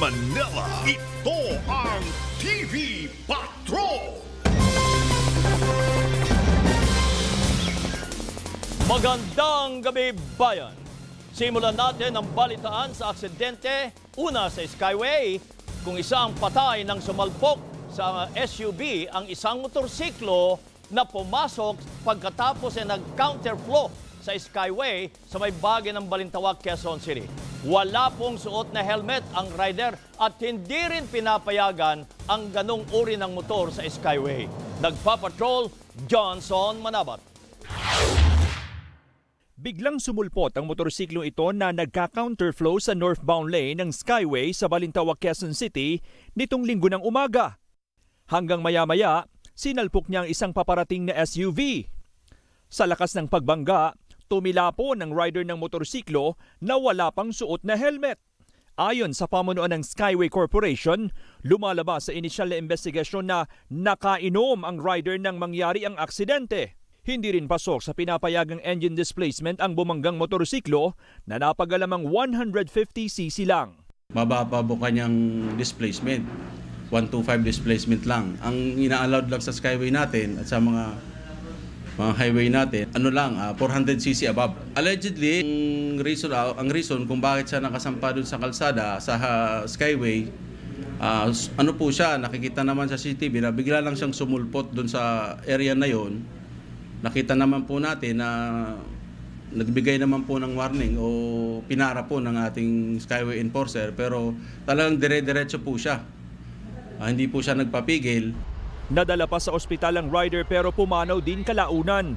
Manila, ito ang TV Patrol! Magandang gabi, bayan! Simulan natin ang balitaan sa aksidente. Una sa Skyway, kung isa ang patay nang sumalpok sa SUV ang isang motorsiklo na pumasok pagkatapos ay nag-counterflow sa Skyway sa may bagay ng Balintawak, Quezon City. Wala pong suot na helmet ang rider at hindi rin pinapayagan ang ganong uri ng motor sa Skyway. Nagpapatrol, Johnson Manabat. Biglang sumulpot ang motorsiklong ito na nagka-counterflow sa northbound lane ng Skyway sa Balintawak, Quezon City nitong linggo ng umaga. Hanggang maya-maya, sinalpok niya ang isang paparating na SUV. Sa lakas ng pagbangga, tumilapo ng rider ng motorsiklo na wala pang suot na helmet. Ayon sa pamunuan ng Skyway Corporation, lumalabas sa inisyal na investigasyon na nakainom ang rider nang mangyari ang aksidente. Hindi rin pasok sa pinapayagang engine displacement ang bumanggang motorsiklo na napagalamang 150cc lang. Mababa po kanyang displacement, 125 displacement lang. Ang ina-allowed lang sa Skyway natin at sa mga highway natin, ano lang, 400cc above. Allegedly, ang reason kung bakit siya nakasampa doon sa kalsada, sa Skyway, ano po siya, nakikita naman sa CCTV na bigla lang siyang sumulpot doon sa area na yon. Nakita naman po natin na nagbigay naman po ng warning o pinara po ng ating Skyway Enforcer, pero talagang dire-diretso po siya. Hindi po siya nagpapigil. Nadala pa sa ospital ang rider pero pumanaw din kalaunan.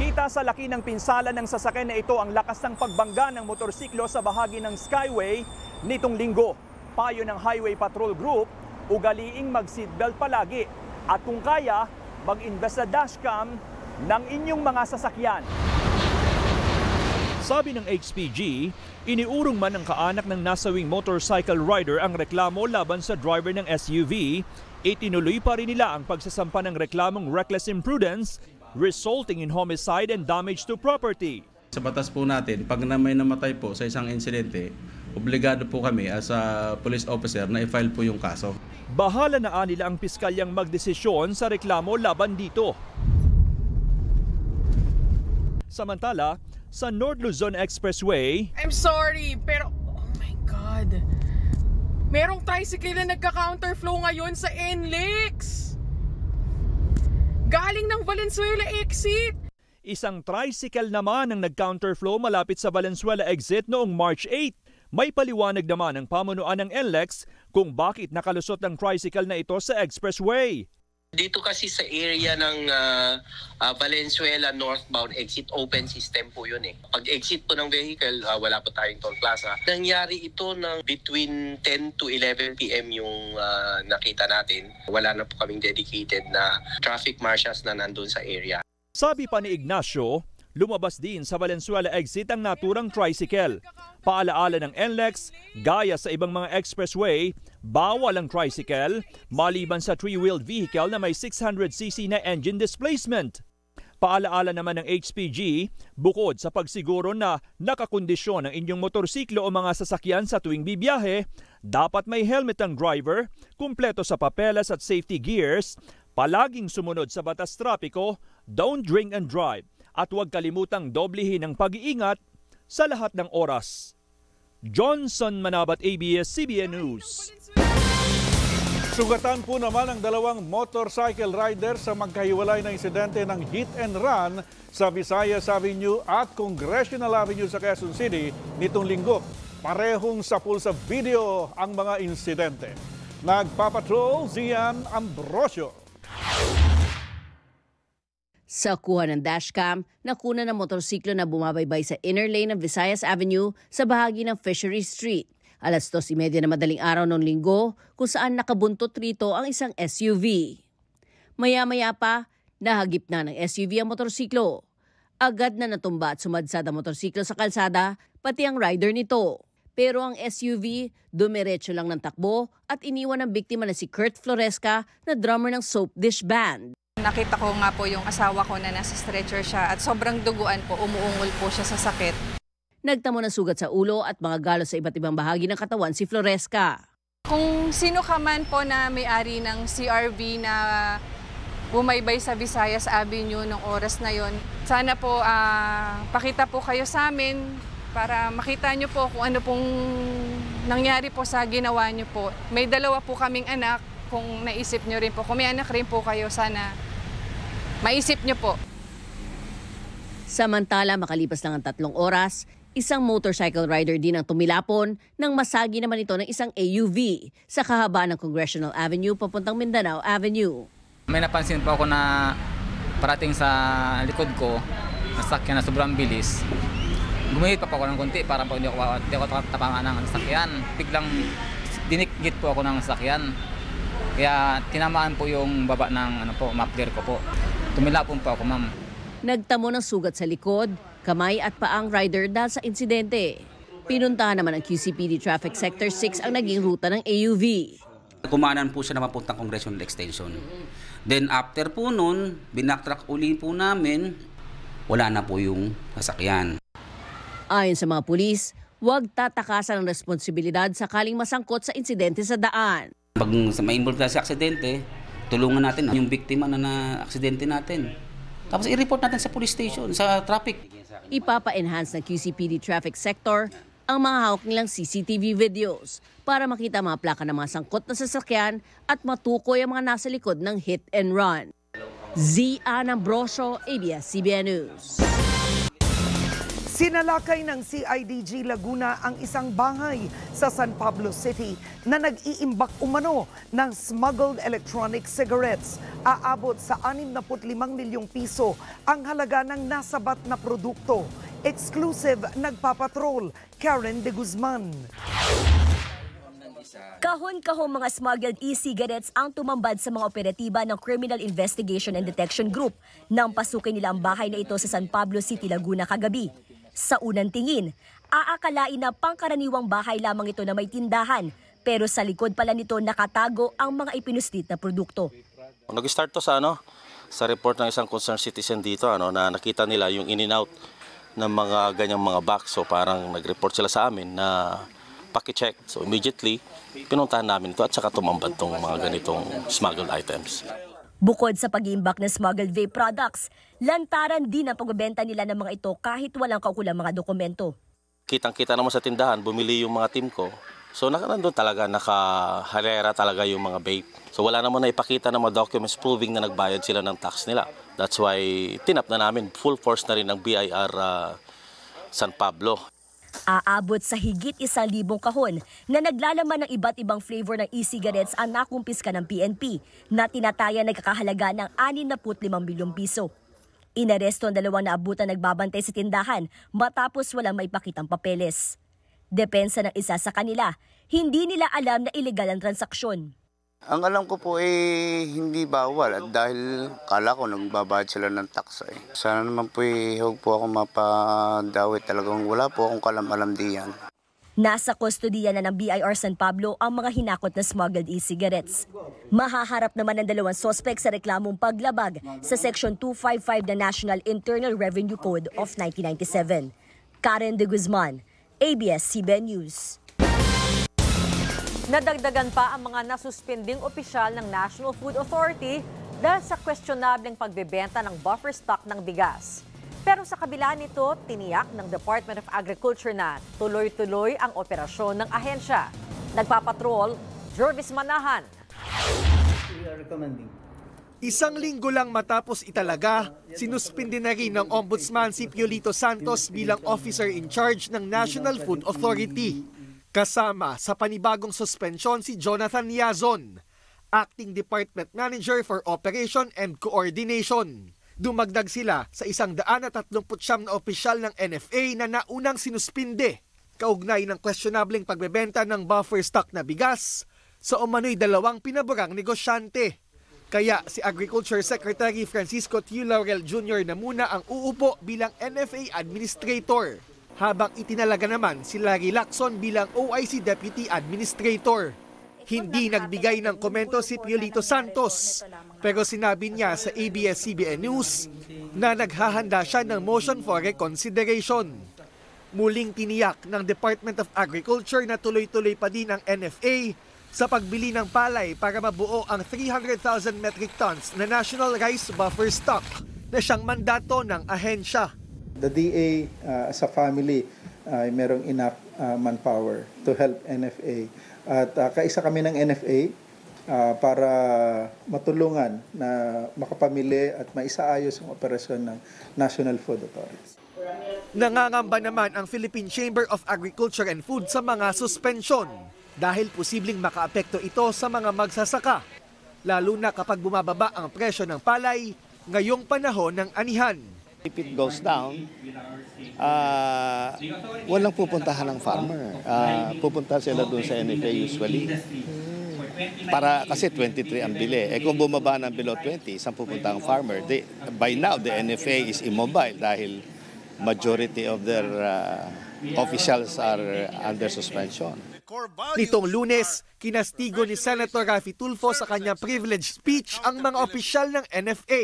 Kita sa laki ng pinsala ng sasakyan na ito ang lakas ng pagbangga ng motorsiklo sa bahagi ng Skyway nitong linggo. Payo ng Highway Patrol Group, ugaliing mag-seatbelt palagi at kung kaya, mag-invest sa dashcam ng inyong mga sasakyan. Sabi ng HPG, iniurong man ng kaanak ng nasawing motorcycle rider ang reklamo laban sa driver ng SUV, itinuloy pa rin nila ang pagsasampa ng reklamong reckless imprudence resulting in homicide and damage to property. Sa batas po natin, pag may namatay po sa isang insidente, obligado po kami as a police officer na i-file po yung kaso. Bahala na nila ang piskalyang magdesisyon sa reklamo laban dito. Samantala, sa North Luzon Expressway, I'm sorry, pero oh my God, merong tricycle na nagka-counterflow ngayon sa NLEX. Galing ng Valenzuela Exit. Isang tricycle naman ang nag-counterflow malapit sa Valenzuela Exit noong March 8. May paliwanag naman ang pamunuan ng NLEX kung bakit nakalusot ang tricycle na ito sa expressway. Dito kasi sa area ng Valenzuela northbound exit, open system po yun eh. Pag exit po ng vehicle, wala po tayong toll plaza. Nangyari ito ng between 10 to 11 p.m. yung nakita natin. Wala na po kaming dedicated na traffic marshals na nandun sa area. Sabi pa ni Ignacio, lumabas din sa Valenzuela exit ang naturang tricycle. Paalaala ng NLEX, gaya sa ibang mga expressway, bawal ang tricycle maliban sa three-wheeled vehicle na may 600cc na engine displacement. Paalaala naman ng HPG, bukod sa pagsiguro na nakakondisyon ang inyong motorsiklo o mga sasakyan sa tuwing bibiyahe, dapat may helmet ang driver, kumpleto sa papeles at safety gears, palaging sumunod sa batas trapiko, don't drink and drive, at huwag kalimutang doblehin ang pag-iingat sa lahat ng oras. Johnson Manabat, ABS-CBN News. Sugatan po naman ang dalawang motorcycle rider sa magkahiwalay na insidente ng hit and run sa Visayas Avenue at Congressional Avenue sa Quezon City nitong linggo. Parehong sapul sa video ang mga insidente. Nagpapatrol, Zeann Ambrosio. Sa kuha ng dashcam, nakuna ng motorsiklo na bumabaybay sa inner lane ng Visayas Avenue sa bahagi ng Fishery Street. Alas 2:30 na madaling araw noong linggo kung saan nakabuntot rito ang isang SUV. Maya-maya pa, nahagip na ng SUV ang motorsiklo. Agad na natumba at sumadsad ang motorsiklo sa kalsada, pati ang rider nito. Pero ang SUV, dumiretso lang ng takbo at iniwan ang biktima na si Kurt Floresca na drummer ng Soap Dish Band. Nakita ko nga po yung asawa ko na nasa stretcher siya at sobrang duguan po, umuungol po siya sa sakit. nagtamo ng sugat sa ulo at mga galos sa iba't ibang bahagi ng katawan si Floresca. Kung sino ka man po na may-ari ng CRV na bumaybay sa Visayas Avenue nung oras na yon, sana po pakita po kayo sa amin para makita nyo po kung ano pong nangyari po sa ginawa nyo po. May dalawa po kaming anak, kung naisip nyo rin po. Kung may anak rin po kayo, sana maisip nyo po. Samantala, makalipas lang ang 3 oras, isang motorcycle rider din ang tumilapon nang masagi naman ito ng isang AUV sa kahabaan ng Congressional Avenue papuntang Mindanao Avenue. May napansin po ako na parating sa likod ko, nasakyan na sobrang bilis. Gumihit pa po ako ng konti para po hindi ako tapangan ng sakyan. Biglang dinikgit po ako ng sakyan. Kaya tinamaan po yung baba ng mapler ko po. Tumilapon po ako, ma'am. Nagtamo ng sugat sa likod, kamay at paang rider dahil sa insidente. Pinuntahan naman ang QCPD Traffic Sector 6 ang naging ruta ng AUV. Kumanan po siya na mapuntang Congressional Extension. Then after po nun, binaktrack uli po namin, wala na po yung sasakyan. Ayon sa mga pulis, huwag tatakasan ang responsibilidad sakaling masangkot sa insidente sa daan. Pag ma-involve na sa aksidente, tulungan natin yung biktima na na-aksidente natin. Tapos i-report natin sa police station, sa traffic. Ipapa-enhance ng QCPD traffic sector ang mga hawak nilang CCTV videos para makita mga plaka ng mga sangkot na sasakyan at matukoy ang mga nasa likod ng hit and run. Zeann Ambrosio, ABS-CBN News. Sinalakay ng CIDG Laguna ang isang bahay sa San Pablo City na nag-iimbak umano ng smuggled electronic cigarettes. Aabot sa 65 milyong piso ang halaga ng nasabat na produkto. Exclusive nagpapatrol, Karen De Guzman. Kahon-kahong mga smuggled e-cigarettes ang tumambad sa mga operatiba ng Criminal Investigation and Detection Group nang pasukin nila ang bahay na ito sa San Pablo City, Laguna kagabi. Sa unang tingin, aakalain na pangkaraniwang bahay lamang ito na may tindahan, pero sa likod pala nito nakatago ang mga ipinuslit na produkto. Nag-start to sa report ng isang concerned citizen dito na nakita nila yung in and out ng mga ganyang mga box. So parang nag-report sila sa amin na paki-check. So immediately, pinuntahan namin ito at saka tumambad tong mga ganitong smuggled items. Bukod sa pag-iimbak ng smuggled vape products, lantaran din ang pagbebenta nila ng mga ito kahit walang kaukulang mga dokumento. Kitang-kita naman sa tindahan, bumili yung mga team ko. So nandun talaga, nakahalera talaga yung mga vape. So wala naman na ipakita ng mga documents proving na nagbayad sila ng tax nila. That's why tinap na namin, full force na rin ng BIR San Pablo. Aabot sa higit 1,000 kahon na naglalaman ng iba't ibang flavor ng e-cigarettes ang nakumpiska ng PNP na tinataya nagkakahalaga ng 65 milyong piso. Inaresto ang 2 naabutan nagbabantay sa tindahan matapos walang maipakitang papeles. Depensa ng isa sa kanila, hindi nila alam na ilegal ang transaksyon. Ang alam ko po hindi bawal at dahil kala ko nagbabayad sila ng tax. Sana naman po huwag po ako mapadawit. Talagang wala po akong kalam-alam diyan. Nasa kustodiya na ng BIR San Pablo ang mga hinakot na smuggled e-cigarettes. Mahaharap naman ang 2 sospek sa reklamong paglabag sa Section 255 ng National Internal Revenue Code of 1997. Karen De Guzman, ABS-CBN News. Nadagdagan pa ang mga nasuspending opisyal ng National Food Authority dahil sa questionableng pagbebenta ng buffer stock ng bigas. Pero sa kabila nito, tiniyak ng Department of Agriculture na tuloy-tuloy ang operasyon ng ahensya. Nagpapatrol, Jervis Manahan. Isang linggo lang matapos italaga, sinuspindi na rin ng Ombudsman si Piolito Santos bilang officer in charge ng National Food Authority. Kasama sa panibagong suspensyon si Jonathan Yazon, Acting Department Manager for Operation and Coordination. Dumagdag sila sa 139 na opisyal ng NFA na naunang sinuspinde, kaugnay ng questionableng pagbebenta ng buffer stock na bigas sa umano'y 2 pinaborang negosyante. Kaya si Agriculture Secretary Francisco T. Laurel Jr. na muna ang uupo bilang NFA Administrator, habang itinalaga naman si Larry Lacson bilang OIC Deputy Administrator. Hindi nagbigay ng komento si Piolito Santos, pero sinabi niya sa ABS-CBN News na naghahanda siya ng motion for reconsideration. Muling tiniyak ng Department of Agriculture na tuloy-tuloy pa din ang NFA sa pagbili ng palay para mabuo ang 300,000 metric tons na National Rice Buffer Stock na siyang mandato ng ahensya. The DA sa family ay merong enough manpower to help NFA. At kaisa kami ng NFA para matulungan na makapamili at maisaayos ang operasyon ng National Food Authority. Nangangamba naman ang Philippine Chamber of Agriculture and Food sa mga suspensyon dahil posibleng makaapekto ito sa mga magsasaka, lalo na kapag bumababa ang presyo ng palay ngayong panahon ng anihan. If it goes down, walang pupuntahan ng farmer. Pupunta sila doon sa NFA usually. Para kasi 23 ang bili. Eh kung bumaba ng below 20, saan pupunta ang farmer? By now, the NFA is immobile dahil majority of their officials are under suspension. Nitong Lunes, kinastigo ni Senator Raffy Tulfo sa kanyang privilege speech ang mga opisyal ng NFA.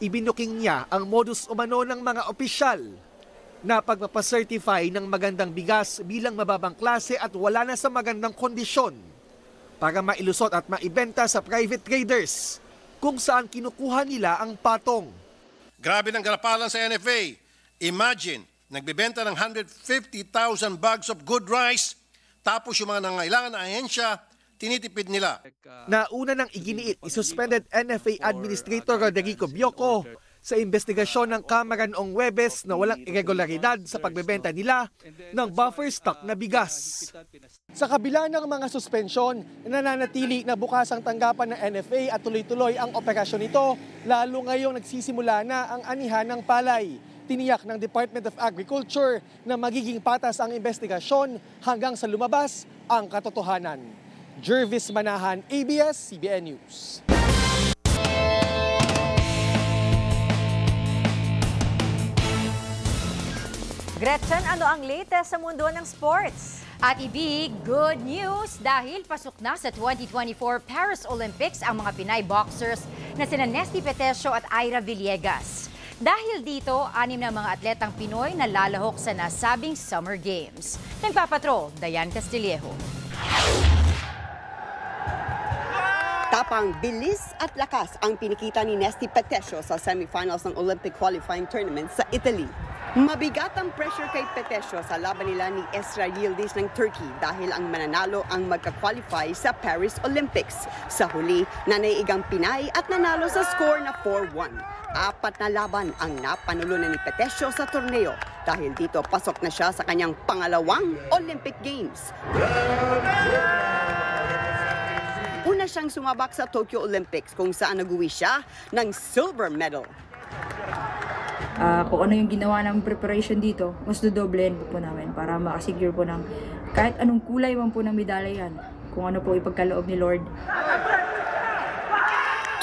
Ibinuking niya ang modus umano ng mga opisyal na pagpapacertify ng magandang bigas bilang mababang klase at wala na sa magandang kondisyon para mailusot at maibenta sa private traders kung saan kinukuha nila ang patong. Grabe ng galapalan sa NFA. Imagine, nagbibenta ng 150,000 bags of good rice, tapos yung mga nangailangan na ahensya, tinitipid nila. Nauna nang iginiit, isuspended NFA Administrator Roderico Bioco sa investigasyon ng Kamara noong Huwebes na walang irregularidad sa pagbebenta nila ng buffer stock na bigas. Sa kabila ng mga suspensyon, nananatili na bukas ang tanggapan ng NFA at tuloy-tuloy ang operasyon nito, lalo ngayong nagsisimula na ang anihan ng palay. Tiniyak ng Department of Agriculture na magiging patas ang investigasyon hanggang sa lumabas ang katotohanan. Jervis Manahan, ABS-CBN News. Gretchen, ano ang latest sa mundo ng sports? At ibig, good news dahil pasok na sa 2024 Paris Olympics ang mga Pinay boxers na sina Nesthy Petecio at Aira Villegas. Dahil dito, anim na mga atletang Pinoy na lalahok sa nasabing Summer Games. Nagpapatrol, Dayan Castillejo. Tapang, bilis at lakas ang pinikita ni Nesthy Petecio sa semifinals ng Olympic qualifying tournament sa Italy. Mabigat ang pressure kay Petecio sa laban nila ni Esra Yildiz ng Turkey dahil ang mananalo ang magka-qualify sa Paris Olympics. Sa huli, nanaiigang Pinay at nanalo sa score na 4-1. Apat na laban ang napanulunan ni Petecio sa torneo. Dahil dito, pasok na siya sa kanyang pangalawang Olympic Games. Una siyang sumabak sa Tokyo Olympics kung saan nag-uwi siya ng silver medal. Kung ano yung ginawa ng preparation dito, mas dudoblehin po namin para makasigure po ng kahit anong kulay man po ng medalya yan. Kung ano po ipagkaloob ni Lord.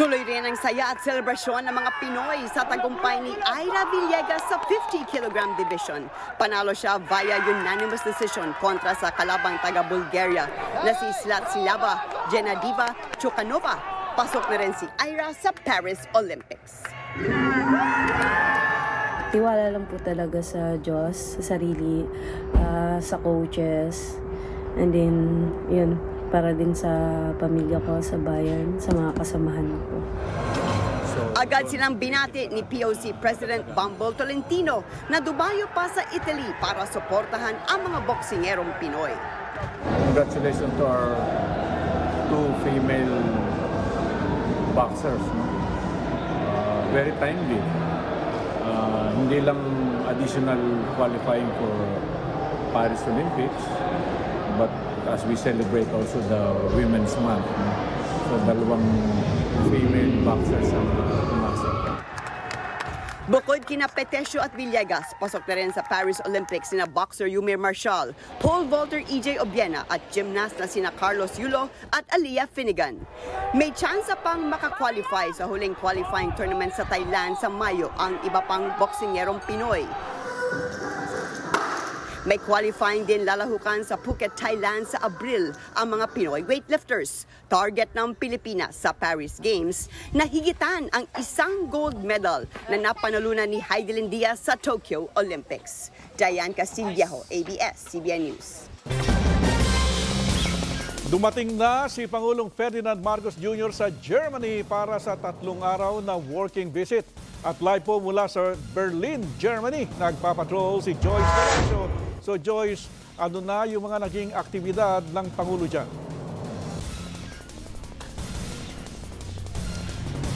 Tuloy rin ang saya at selebrasyon ng mga Pinoy sa tagumpay ni Aira Villegas sa 50 kg division. Panalo siya via unanimous decision kontra sa kalabang taga-Bulgaria na si Slatsilava Genadiva Chukanova. Pasok na rin si Aira sa Paris Olympics. Tiwala lang po talaga sa Diyos, sa sarili, sa coaches, and then yun. Para din sa pamilya ko, sa bayan, sa mga kasamahan ko. Agad silang binati ni POC President Bambol Tolentino na dumayo pa sa Italy para suportahan ang mga boksingerong Pinoy. Congratulations to our two female boxers. Very timely. Hindi lang additional qualifying for Paris Olympics, but as we celebrate also the Women's Month. So dalawang female boxers ang umasa. Bukod kina Petecio at Villegas, pasok na rin sa Paris Olympics sina boxer Yumir Marshall, pole vaulter EJ Obiena at gymnast na sina Carlos Yulo at Aliyah Finnegan. May chance pang makakwalify sa huling qualifying tournament sa Thailand sa Mayo ang iba pang boksingerong Pinoy. May qualifying din lalahukan sa Phuket, Thailand sa Abril ang mga Pinoy weightlifters. Target ng Pilipinas sa Paris Games na higitan ang isang gold medal na napanalunan ni Heidelin Diaz sa Tokyo Olympics. Diane Castillejo, ABS-CBN News. Dumating na si Pangulong Ferdinand Marcos Jr. sa Germany para sa 3 araw na working visit. At live po mula sa Berlin, Germany, nagpapatrol si Joyce Perecio. So Joyce, ano na yung mga naging aktibidad ng Pangulo dyan?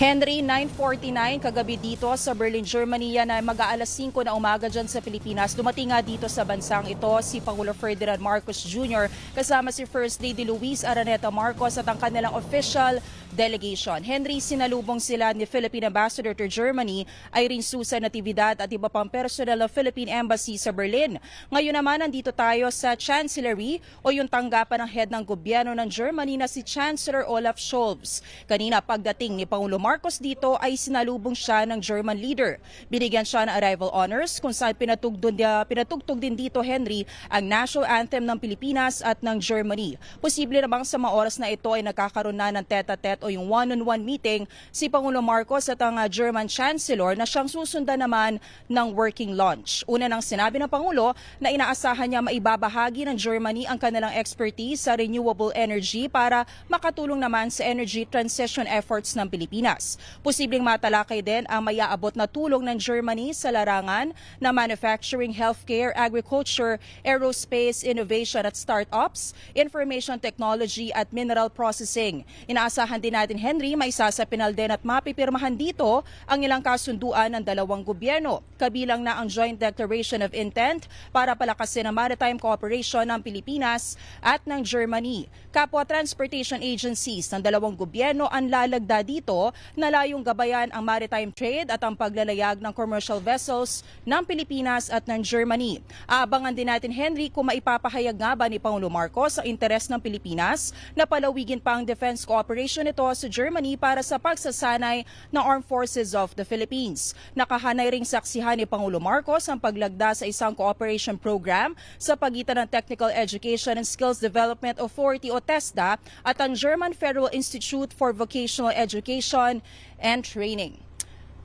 Henry, 9:49 kagabi dito sa Berlin, Germany, yan ay mag-aalas 5 na umaga dyan sa Pilipinas. Dumating nga dito sa bansang ito si Pangulo Ferdinand Marcos Jr. kasama si First Lady Luis Araneta Marcos at ang kanilang official delegation. Henry, sinalubong sila ni Philippine Ambassador to Germany, Irene Susan Natividad at iba pang personal ng Philippine Embassy sa Berlin. Ngayon naman, nandito tayo sa Chancellery o yung tanggapan ng head ng gobyerno ng Germany na si Chancellor Olaf Scholz. Kanina pagdating ni Pangulo Marcos dito ay sinalubong siya ng German leader. Binigyan siya ng arrival honors kung saan pinatugtog din dito, Henry, ang national anthem ng Pilipinas at ng Germany. Posible namang sa mga oras na ito ay nakakaroon na ng tete-a-tete o yung one-on-one meeting si Pangulo Marcos at ang German Chancellor na siyang susundan naman ng working lunch. Una nang sinabi ng Pangulo na inaasahan niya maibabahagi ng Germany ang kanilang expertise sa renewable energy para makatulong naman sa energy transition efforts ng Pilipinas. Posibleng matalakay din ang mayaabot na tulong ng Germany sa larangan na manufacturing, healthcare, agriculture, aerospace, innovation at startups, information technology at mineral processing. Inaasahan din natin, Henry, may sasapinal din at mapipirmahan dito ang ilang kasunduan ng dalawang gobyerno. Kabilang na ang Joint Declaration of Intent para palakasin ang maritime cooperation ng Pilipinas at ng Germany. Kapwa transportation agencies ng dalawang gobyerno ang lalagda dito na layong gabayan ang maritime trade at ang paglalayag ng commercial vessels ng Pilipinas at ng Germany. Aabangan din natin, Henry, kung maipapahayag nga ba ni Pangulo Marcos ang interes ng Pilipinas na palawigin pa ang defense cooperation nito sa Germany para sa pagsasanay ng Armed Forces of the Philippines. Nakahanay ring saksihan ni Pangulo Marcos ang paglagda sa isang cooperation program sa pagitan ng Technical Education and Skills Development Authority o TESDA at ang German Federal Institute for Vocational Education and Training.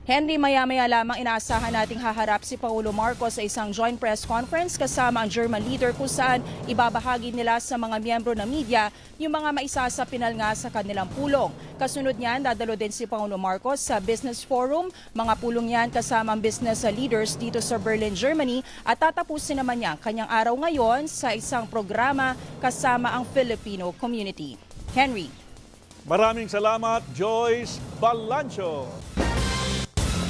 Henry, maya-maya lamang inaasahan nating haharap si Pangulo Marcos sa isang joint press conference kasama ang German leader kung saan ibabahagi nila sa mga miyembro ng media yung mga maisasapinal nga sa kanilang pulong. Kasunod niyan, dadalo din si Pangulo Marcos sa business forum. Mga pulong yan kasama ang business leaders dito sa Berlin, Germany at tatapusin naman niya kanyang araw ngayon sa isang programa kasama ang Filipino community. Henry. Maraming salamat, Joyce Balancho.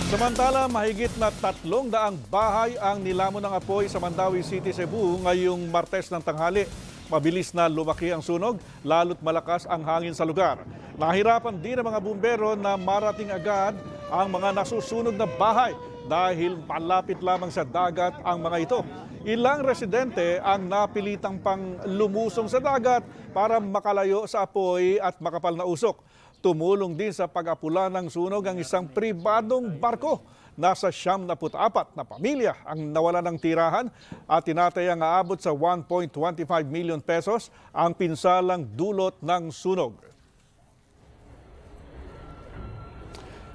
Samantala, mahigit na 300 bahay ang nilamon ng apoy sa Mandawi City, Cebu ngayong Martes ng tanghali. Mabilis na lumaki ang sunog, lalo't malakas ang hangin sa lugar. Nahirapan din ang mga bumbero na marating agad ang mga nasusunog na bahay dahil malapit lamang sa dagat ang mga ito. Ilang residente ang napilitang pang lumusong sa dagat para makalayo sa apoy at makapal na usok. Tumulong din sa pag-apula ng sunog ang isang pribadong barko. Nasa 74 na pamilya ang nawala ng tirahan at tinatayang aabot sa 1.25 million pesos ang pinsalang dulot ng sunog.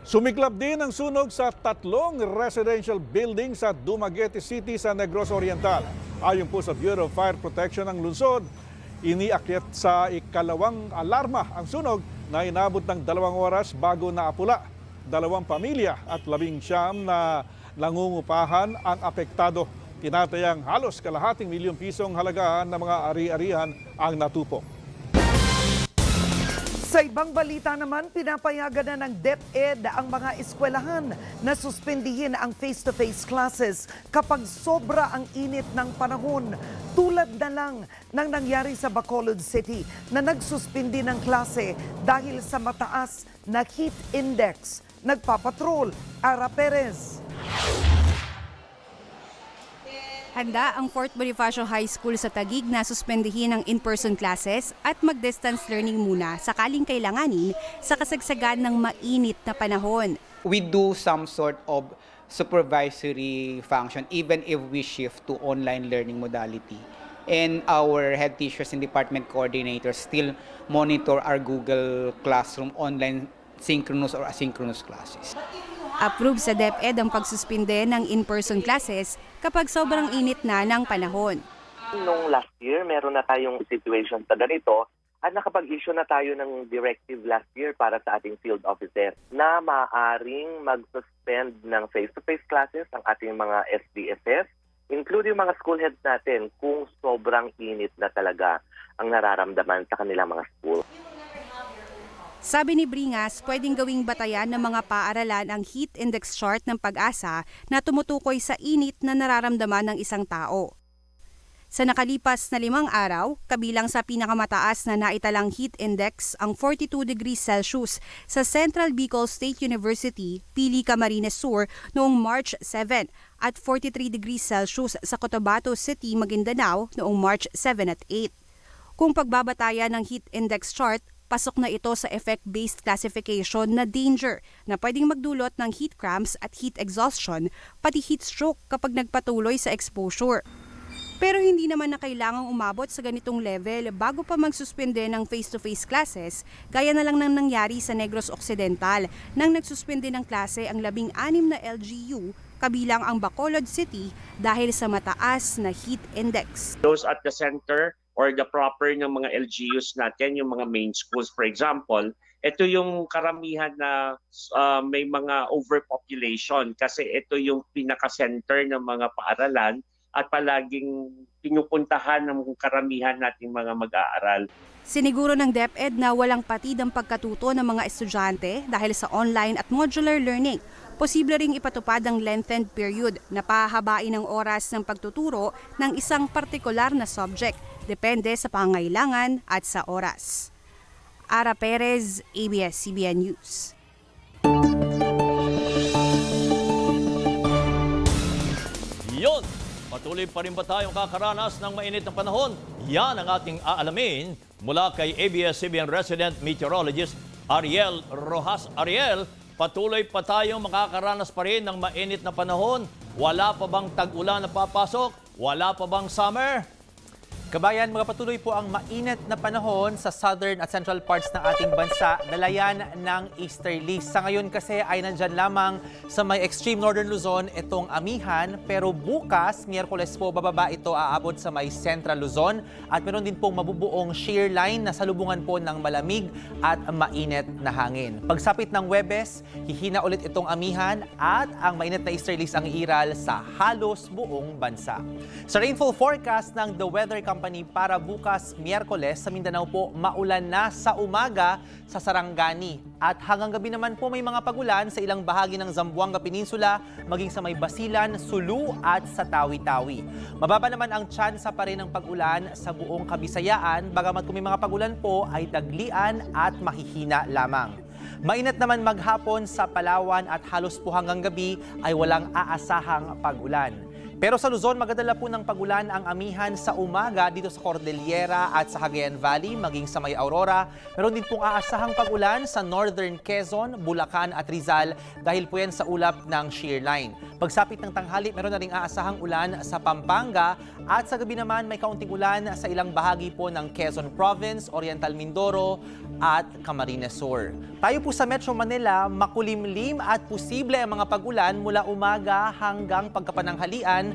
Sumiklab din ang sunog sa 3 residential building sa Dumaguete City sa Negros Oriental. Ayon po sa Bureau of Fire Protection ng lungsod, iniakyat sa 2nd alarma ang sunog na inabot ng 2 oras bago naapula. 2 pamilya at 11 na nangungupahan ang apektado. Tinatayang halos kalahating milyong pisong halaga ng mga ari-arihan ang natupok. Sa ibang balita naman, pinapayagan na ng DepEd ang mga eskwelahan na suspindihin ang face-to-face classes kapag sobra ang init ng panahon. Tulad na lang ng nangyari sa Bacolod City na nagsuspindi ng klase dahil sa mataas na heat index. Nagpapatrol, Aira Perez. Handa ang Fort Bonifacio High School sa Taguig na suspendihin ang in-person classes at mag-distance learning muna sakaling kailanganin sa kasagsagan ng mainit na panahon. We do some sort of supervisory function even if we shift to online learning modality. And our head teachers and department coordinators still monitor our Google Classroom online synchronous or asynchronous classes. Approved sa DepEd ang pagsuspinde ng in-person classes kapag sobrang init na ng panahon. Nung last year, meron na tayong situation sa ganito at nakapag-issue na tayo ng directive last year para sa ating field officer na maaaring mag-suspend ng face-to-face classes ang ating mga SDSS, including mga school heads natin kung sobrang init na talaga ang nararamdaman sa kanilang mga school. Sabi ni Bringas, pwedeng gawing batayan ng mga paaralan ang heat index chart ng PAG-ASA na tumutukoy sa init na nararamdaman ng isang tao. Sa nakalipas na 5 araw, kabilang sa pinakamataas na naitalang heat index ang 42 degrees Celsius sa Central Bicol State University, Pili Camarines Sur noong March 7 at 43 degrees Celsius sa Cotabato City, Maguindanao noong March 7 at 8. Kung pagbabataya ng heat index chart, pasok na ito sa effect-based classification na danger na pwedeng magdulot ng heat cramps at heat exhaustion, pati heat stroke kapag nagpatuloy sa exposure. Pero hindi naman na kailangang umabot sa ganitong level bago pa magsuspende ng face-to-face classes, gaya na lang nang nangyari sa Negros Occidental nang nagsuspende ng klase ang 16 na LGU, kabilang ang Bacolod City dahil sa mataas na heat index. Those at the center or the proper ng mga LGUs natin, yung mga main schools for example, ito yung karamihan na may mga overpopulation kasi ito yung pinaka-center ng mga paaralan at palaging pinupuntahan ng karamihan nating mga mag-aaral. Siniguro ng DepEd na walang patid ang pagkatuto ng mga estudyante dahil sa online at modular learning. Posible ring ipatupad ang lengthened period na pahahabain ang oras ng pagtuturo ng isang partikular na subject. Depende sa pangailangan at sa oras. Aira Perez, ABS-CBN News. Yon! Patuloy pa rin ba tayong kakaranas ng mainit na panahon? Yan ang ating aalamin mula kay ABS-CBN resident meteorologist Ariel Rojas. Ariel, patuloy pa tayong makakaranas pa rin ng mainit na panahon? Wala pa bang tag-ulan na papasok? Wala pa bang summer? Kabayan, magpapatuloy po ang mainit na panahon sa southern at central parts ng ating bansa, dalayan ng easterlies. Sa ngayon kasi ay nandyan lamang sa may extreme northern Luzon itong amihan, pero bukas, Miyerkules po, bababa ito aabot sa may central Luzon at meron din pong mabubuong shear line na salubungan po ng malamig at mainit na hangin. Pagsapit ng Huwebes, hihina ulit itong amihan at ang mainit na easterlies ang iiral sa halos buong bansa. Sa rainfall forecast ng The Weather para bukas Miyerkules sa Mindanao po, maulan na sa umaga sa Sarangani. At hanggang gabi naman po may mga pagulan sa ilang bahagi ng Zamboanga Peninsula, maging sa may Basilan, Sulu at sa Tawi-Tawi. Mababa naman ang tsansa pa rin ng pagulan sa buong Kabisayaan, bagamat kung may mga pagulan po ay taglian at mahihina lamang. Mainit naman maghapon sa Palawan at halos po hanggang gabi ay walang aasahang pagulan. Pero sa Luzon, magdadala po ng pagulan ang amihan sa umaga dito sa Cordillera at sa Cagayan Valley, maging sa may Aurora. Meron din pong aasahang pagulan sa northern Quezon, Bulacan at Rizal dahil po yan sa ulap ng shear line. Pagsapit ng tanghali, meron na ring aasahang ulan sa Pampanga at sa gabi naman may kaunting ulan sa ilang bahagi po ng Quezon Province, Oriental Mindoro at Camarines Sur. Tayo po sa Metro Manila, makulimlim at posible ang mga pagulan mula umaga hanggang pagkapananghalian,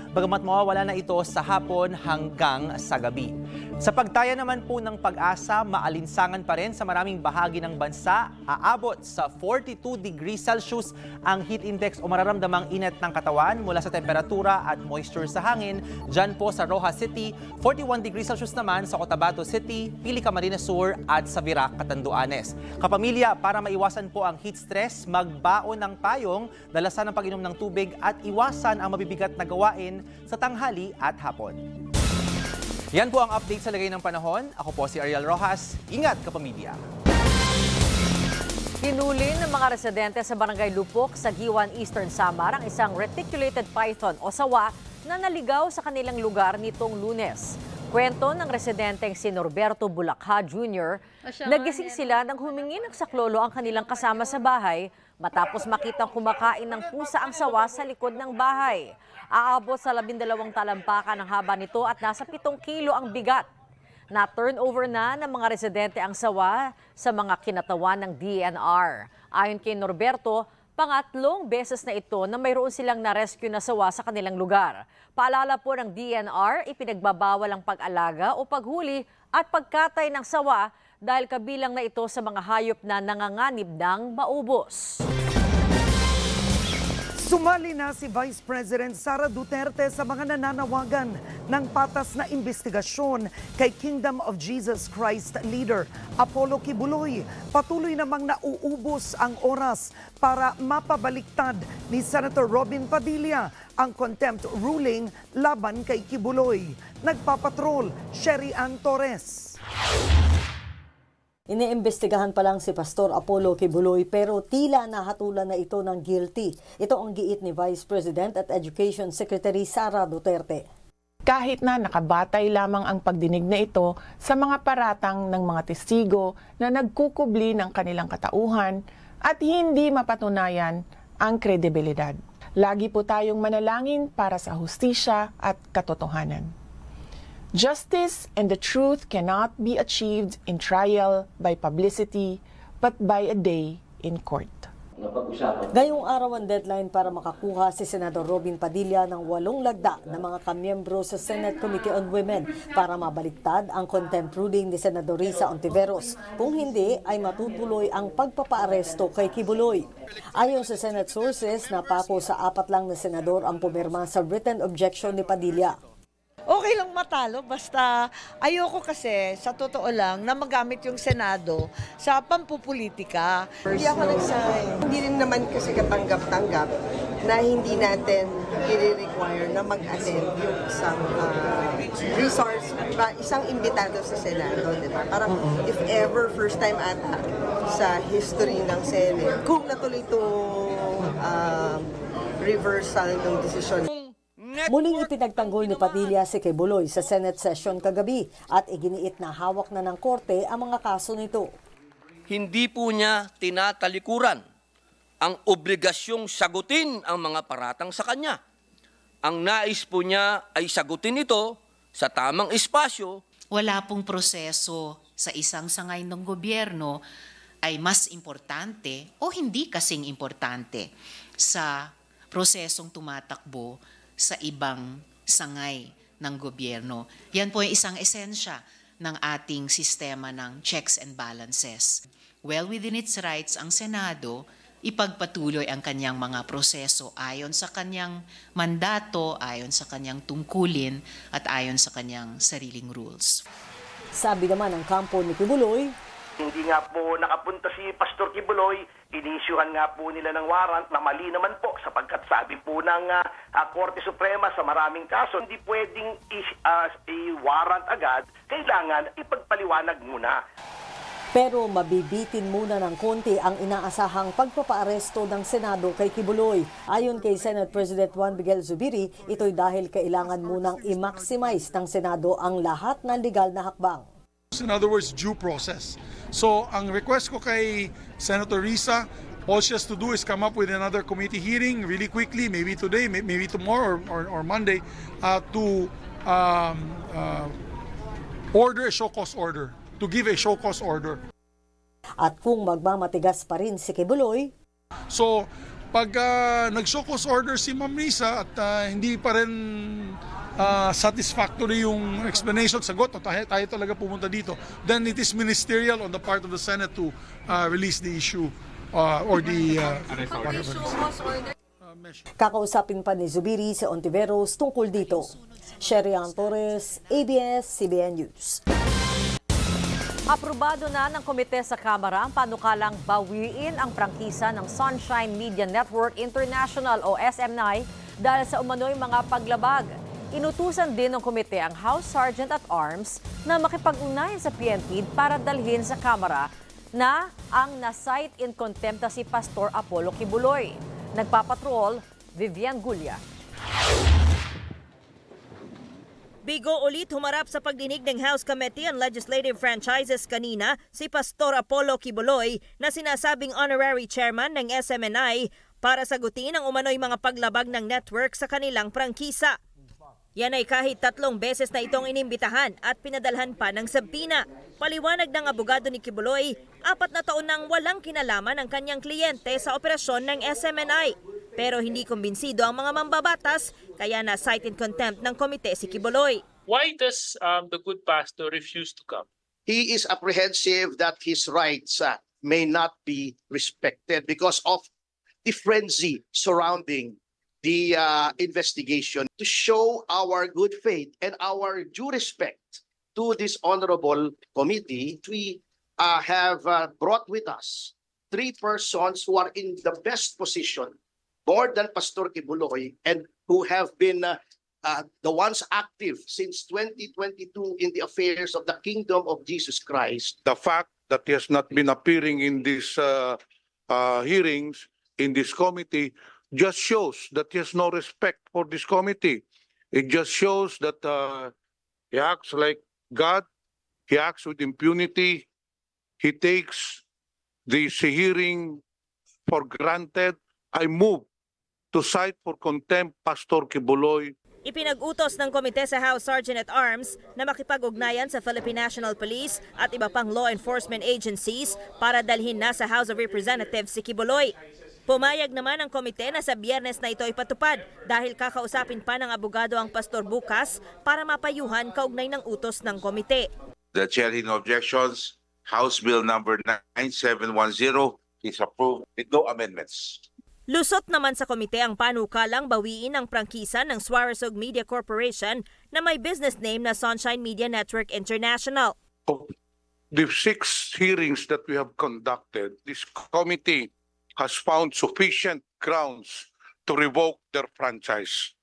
bagamat mawawala na ito sa hapon hanggang sa gabi. Sa pagtaya naman po ng PAG-ASA, maalinsangan pa rin sa maraming bahagi ng bansa, aabot sa 42 degrees Celsius ang heat index o mararamdamang init ng katawan mula sa temperatura at moisture sa hangin. Diyan po sa Rojas City, 41 degrees Celsius naman sa Cotabato City, Pili Camarines Sur at sa Virac, Catanduanes. Kapamilya, para maiwasan po ang heat stress, magbaon ng payong, dalasan ang pag-inom ng tubig at iwasan ang mabibigat na gawa sa tanghali at hapon. Yan po ang update sa lagay ng panahon. Ako po si Ariel Rojas. Ingat, kapamilya! Hinuli ng mga residente sa Barangay Lupok sa Giwan, Eastern Samar ang isang reticulated python o sawa na naligaw sa kanilang lugar nitong Lunes. Kwento ng residenteng si Norberto Bulakha Jr. Nagising sila nang humingi ng saklolo ang kanilang kasama sa bahay matapos makitang kumakain ng pusa ang sawa sa likod ng bahay. Aabot sa 12 talampakan ang haba nito at nasa 7 kilo ang bigat. Na-turnover na ng mga residente ang sawa sa mga kinatawan ng DNR. Ayon kay Norberto, pangatlong beses na ito na mayroon silang na-rescue na sawa sa kanilang lugar. Paalala po ng DNR, ipinagbabawal ang pag-alaga o paghuli at pagkatay ng sawa dahil kabilang na ito sa mga hayop na nanganganib ng maubos. Sumali na si Vice President Sara Duterte sa mga nananawagan ng patas na investigasyon kay Kingdom of Jesus Christ leader Apollo Kibuloy. Patuloy namang nauubos ang oras para mapabaliktad ni Senator Robin Padilla ang contempt ruling laban kay Kibuloy. Nagpapatrol, Sherry Ann Torres. Iniimbestigahan pa lang si Pastor Apollo Kibuloy pero tila nahatulan na ito ng guilty. Ito ang giit ni Vice President at Education Secretary Sara Duterte. Kahit na nakabatay lamang ang pagdinig na ito sa mga paratang ng mga testigo na nagkukubli ng kanilang katauhan at hindi mapatunayan ang kredibilidad. Lagi po tayong manalangin para sa hustisya at katotohanan. Justice and the truth cannot be achieved in trial by publicity, but by a day in court. Ngayong araw ang deadline para makakuha si Senador Robin Padilla ng 8 lagda ng mga kamiyembro sa Senate Committee on Women para mabaliktad ang contempt ruling ni Senador Risa Ontiveros. Kung hindi, ay matutuloy ang pagpapaaresto kay Kibuloy. Ayon sa Senate sources, napako sa 4 lang na senador ang pumirma sa written objection ni Padilla. Okay lang matalo, basta ayoko kasi sa totoo lang na magamit yung Senado sa pampupulitika. Hindi ako nagsahay. Hindi rin naman kasi katanggap-tanggap na hindi natin i-require na mag-attend yung isang resource, isang imbitado sa Senado, di ba? Parang if ever, first time ata sa history ng Senate. Kung natuloy itong reversal ng desisyon. Muling ipinagtanggol ni Padilla si Kibuloy sa Senate session kagabi at iginiit na hawak na ng korte ang mga kaso nito. Hindi po niya tinatalikuran ang obligasyong sagutin ang mga paratang sa kanya. Ang nais po niya ay sagutin ito sa tamang espasyo. Wala pong proseso sa isang sangay ng gobyerno ay mas importante o hindi kasing importante sa prosesong tumatakbo sa ibang sangay ng gobyerno. Yan po yung isang esensya ng ating sistema ng checks and balances. Well within its rights ang Senado, ipagpatuloy ang kanyang mga proseso ayon sa kanyang mandato, ayon sa kanyang tungkulin, at ayon sa kanyang sariling rules. Sabi naman ng kampo ni Kibuloy, hindi nga po nakapunta si Pastor Kibuloy, inisyuhan nga po nila ng warrant na mali naman po sapagkat sabi po ng Korte Suprema sa maraming kaso, hindi pwedeng i-warrant agad, kailangan ipagpaliwanag muna. Pero mabibitin muna ng konti ang inaasahang pagpapaaresto ng Senado kay Kibuloy. Ayon kay Senate President Juan Miguel Zubiri, ito'y dahil kailangan munang i-maximize ng Senado ang lahat ng legal na hakbang. In other words, due process. So, ang request ko kay Senator Risa, all she has to do is come up with another committee hearing really quickly, maybe today, maybe tomorrow or Monday, to order a show cause order, to give a show cause order. At kung magmamatigas pa rin si Kibuloy. So, pag nag-show cause order si Ma'am Risa at hindi pa rin satisfactory yung explanation, sagot, tayo talaga pumunta dito, then it is ministerial on the part of the Senate to release the issue or the measure. Kakausapin pa ni Zubiri si Ontiveros tungkol dito. Sherian Torres, ABS-CBN News. Aprobado na ng komite sa Kamara ang panukalang bawiin ang prangkisa ng Sunshine Media Network International o SMNI dahil sa umano'y mga paglabag. Inutusan din ng komite ang House Sergeant at Arms na makipag-unayan sa PNP para dalhin sa Kamara na ang na-cite in contempt na si Pastor Apollo Kibuloy. Nagpapatrol, Vivian Gulia. Bigo ulit humarap sa pagdinig ng House Committee on Legislative Franchises kanina si Pastor Apollo Kibuloy na sinasabing honorary chairman ng SMNI para sagutin ang umano'y mga paglabag ng network sa kanilang prangkisa. Yan ay kahit 3 beses na itong inimbitahan at pinadalhan pa ng sabina. Paliwanag ng abogado ni Kibuloy, 4 na taon nang walang kinalaman ang kanyang kliyente sa operasyon ng SMNI. Pero hindi kumbinsido ang mga mambabatas, kaya na cite in contempt ng komite si Kibuloy. Why does the good pastor refuse to come? He is apprehensive that his rights may not be respected because of the frenzy surrounding the investigation. To show our good faith and our due respect to this honorable committee, we have brought with us 3 persons who are in the best position more than Pastor Kibuloy and who have been the ones active since 2022 in the affairs of the Kingdom of Jesus Christ. The fact that he has not been appearing in these hearings, in this committee, just shows that he has no respect for this committee. It just shows that he acts like God, he acts with impunity, he takes this hearing for granted. I move to cite for contempt Pastor Kibuloy. Ipinag-utos ng komite sa House Sergeant at Arms na makipag-ugnayan sa Philippine National Police at iba pang law enforcement agencies para dalhin na sa House of Representatives si Kibuloy. Pumayag naman ang komite na sa Biyernes na ito ipatupad dahil kakausapin pa ng abogado ang pastor bukas para mapayuhan kaugnay ng utos ng komite. The chair in objections, House Bill number 9710 is approved with no amendments. Lusot naman sa komite ang panukalang bawiin ang prangkisa ng Suarezog Media Corporation na may business name na Sunshine Media Network International. Of the 6 hearings that we have conducted, this committee has found sufficient grounds to revoke their franchise.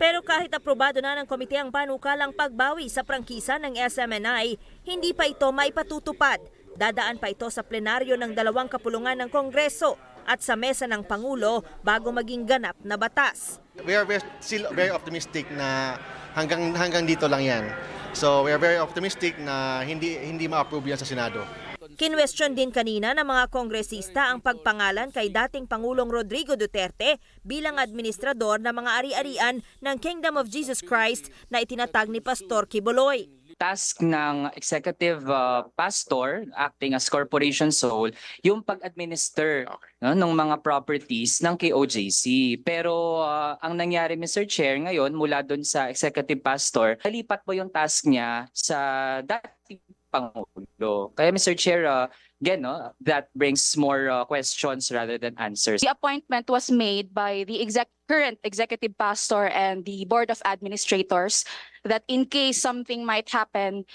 Pero kahit aprobado na ng komite ang panukalang pagbawi sa prangkisa ng SMNI, hindi pa ito maipatutupad. Dadaan pa ito sa plenaryo ng 2 kapulungan ng Kongreso at sa mesa ng Pangulo bago maging ganap na batas. We are still very optimistic na hanggang dito lang yan. So we are very optimistic na hindi ma-approve yan sa Senado. Kinwestiyon din kanina ng mga kongresista ang pagpangalan kay dating Pangulong Rodrigo Duterte bilang administrador ng mga ari-arian ng Kingdom of Jesus Christ na itinatag ni Pastor Kibuloy. Task ng executive pastor acting as corporation soul yung pag-administer ng mga properties ng KOJC. Pero ang nangyari, Mr. Chair, ngayon mula doon sa executive pastor, nalipat po yung task niya sa dating Pangulo. Kaya Mr. Chair, again, that brings more questions rather than answers. The appointment was made by the current executive pastor and the board of administrators, that in case something might happen,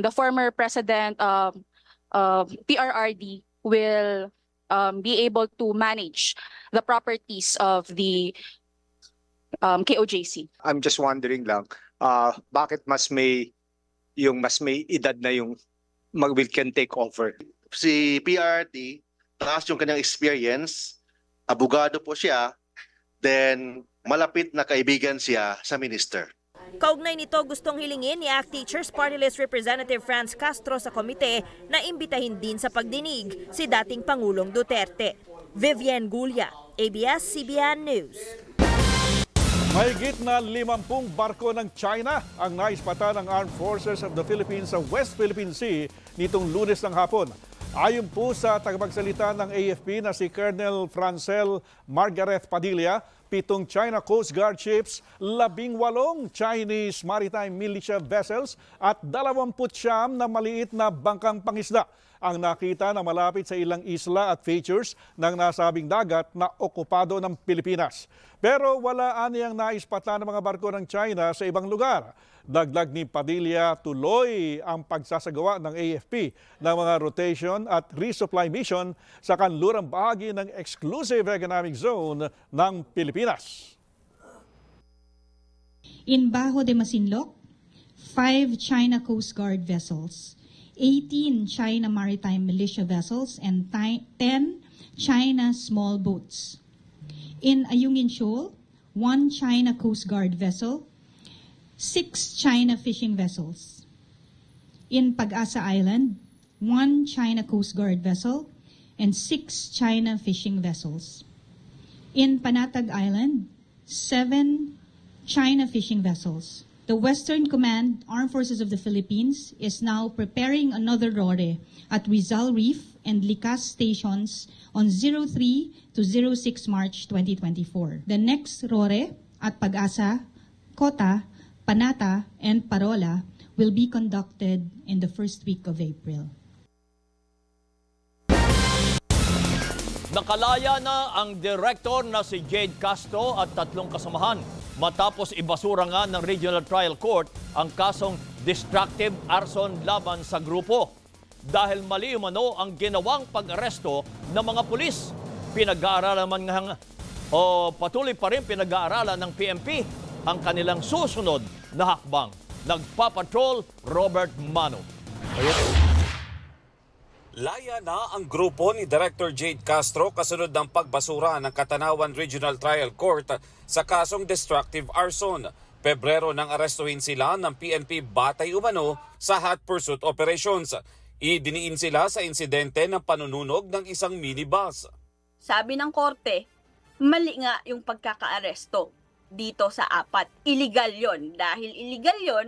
the former president of PRRD will be able to manage the properties of the KOJC. I'm just wondering lang, bakit mas may edad na yung mag-will can take over? Si PRRD, taas yung kanyang experience, abogado po siya, then malapit na kaibigan siya sa minister. Kaugnay nito, gustong hilingin ni ACT Teachers Party List Representative Franz Castro sa komite na imbitahin din sa pagdinig si dating Pangulong Duterte. Vivian Gulia, ABS-CBN News. Mahigit na 50 barko ng China ang naispatan ng Armed Forces of the Philippines sa West Philippine Sea nitong Lunes ng hapon. Ayon po sa tagapagsalita ng AFP na si Colonel Francel Margareth Padilla, 7 China Coast Guard ships, 18 Chinese maritime militia vessels at 29 na maliit na bangkang pangisda ang nakita na malapit sa ilang isla at features ng nasabing dagat na okupado ng Pilipinas. Pero wala aniyang naispatan ng mga barko ng China sa ibang lugar. Dagdag ni Padilla, tuloy ang pagsasagawa ng AFP ng mga rotation at resupply mission sa kanlurang bahagi ng Exclusive Economic Zone ng Pilipinas. In Bajo de Masinloc, 5 China Coast Guard vessels, 18 China Maritime Militia vessels, and 10 China small boats. In Ayungin Shoal, 1 China Coast Guard vessel, 6 China fishing vessels. In Pag-asa Island, 1 China Coast Guard vessel and 6 China fishing vessels. In Panatag Island, 7 China fishing vessels. The Western Command, Armed Forces of the Philippines, is now preparing another RORE at Rizal Reef and Likas stations on 03 to 06 March 2024. The next RORE at Pag-asa, Cota, Panata, and Parola will be conducted in the first week of April. Nakalaya na ang direktor na si Jade Castro at 3 kasamahan matapos ibasura nga ng Regional Trial Court ang kasong destructive arson laban sa grupo. Dahil mali umano ang ginawang pag-aresto ng mga pulis. Pinag-aaralan man nga o patuloy pa rin pinag-aaralan ng PNP ang kanilang susunod na hakbang. Nagpapatrol Robert Mano. Ayun. Laya na ang grupo ni Director Jade Castro kasunod ng pagbasura ng Katanawan Regional Trial Court sa kasong destructive arson. Pebrero nang arestuhin sila ng PNP batay umano sa hot pursuit operations. Idiniin sila sa insidente ng panununog ng isang minibus. Sabi ng korte, mali nga yung pagkakaaresto dito sa 4. Illegal yon. Dahil illegal yon,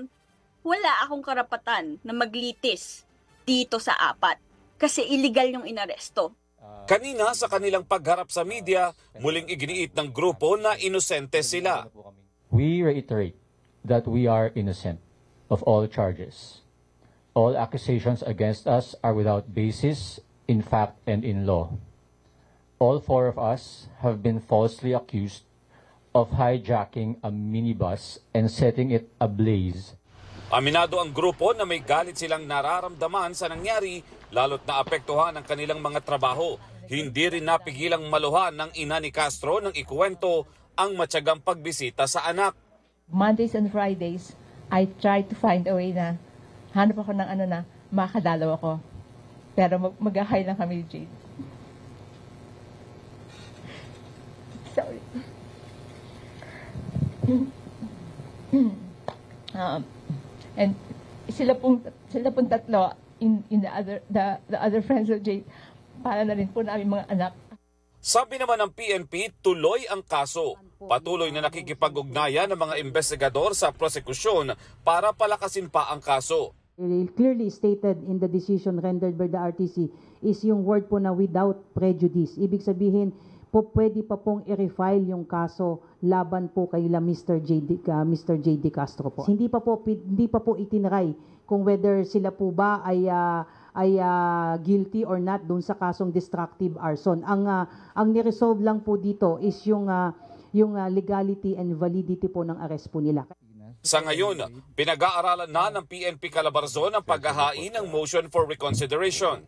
wala akong karapatan na maglitis dito sa 4. Kasi illegal yung inaresto. Kanina sa kanilang pagharap sa media, muling iginiit ng grupo na inosente sila. We reiterate that we are innocent of all charges. All accusations against us are without basis in fact and in law. All 4 of us have been falsely accused of hijacking a minibus and setting it ablaze. Aminado ang grupo na may galit silang nararamdaman sa nangyari, lalo't naapektuhan ang kanilang mga trabaho. Hindi rin napigilang maluhan ng ina ni Castro nang ikuwento ang matyagang pagbisita sa anak. Mondays and Fridays, I try to find a way na hanap ako ng makadalaw ako. Pero mag-ahay lang kami, Jade. Sorry. And sila pong 3 in the other friends of Jade, para na rin po namin mga anak. Sabi naman ng PNP, tuloy ang kaso. Patuloy na nakikipag-ugnayan ng mga investigador sa prosekusyon para palakasin pa ang kaso. Clearly stated in the decision rendered by the RTC is yung word po na without prejudice. Ibig sabihin po pwede pa pong i-refile yung kaso laban po kay Mr. J.D. Castro po. Hindi pa po itinry kung whether sila po ba ay guilty or not doon sa kasong destructive arson. Ang ni-resolve lang po dito is yung legality and validity po ng arrest po nila. Sa ngayon, pinag-aaralan na ng PNP Calabarzon ang paghahain ng motion for reconsideration.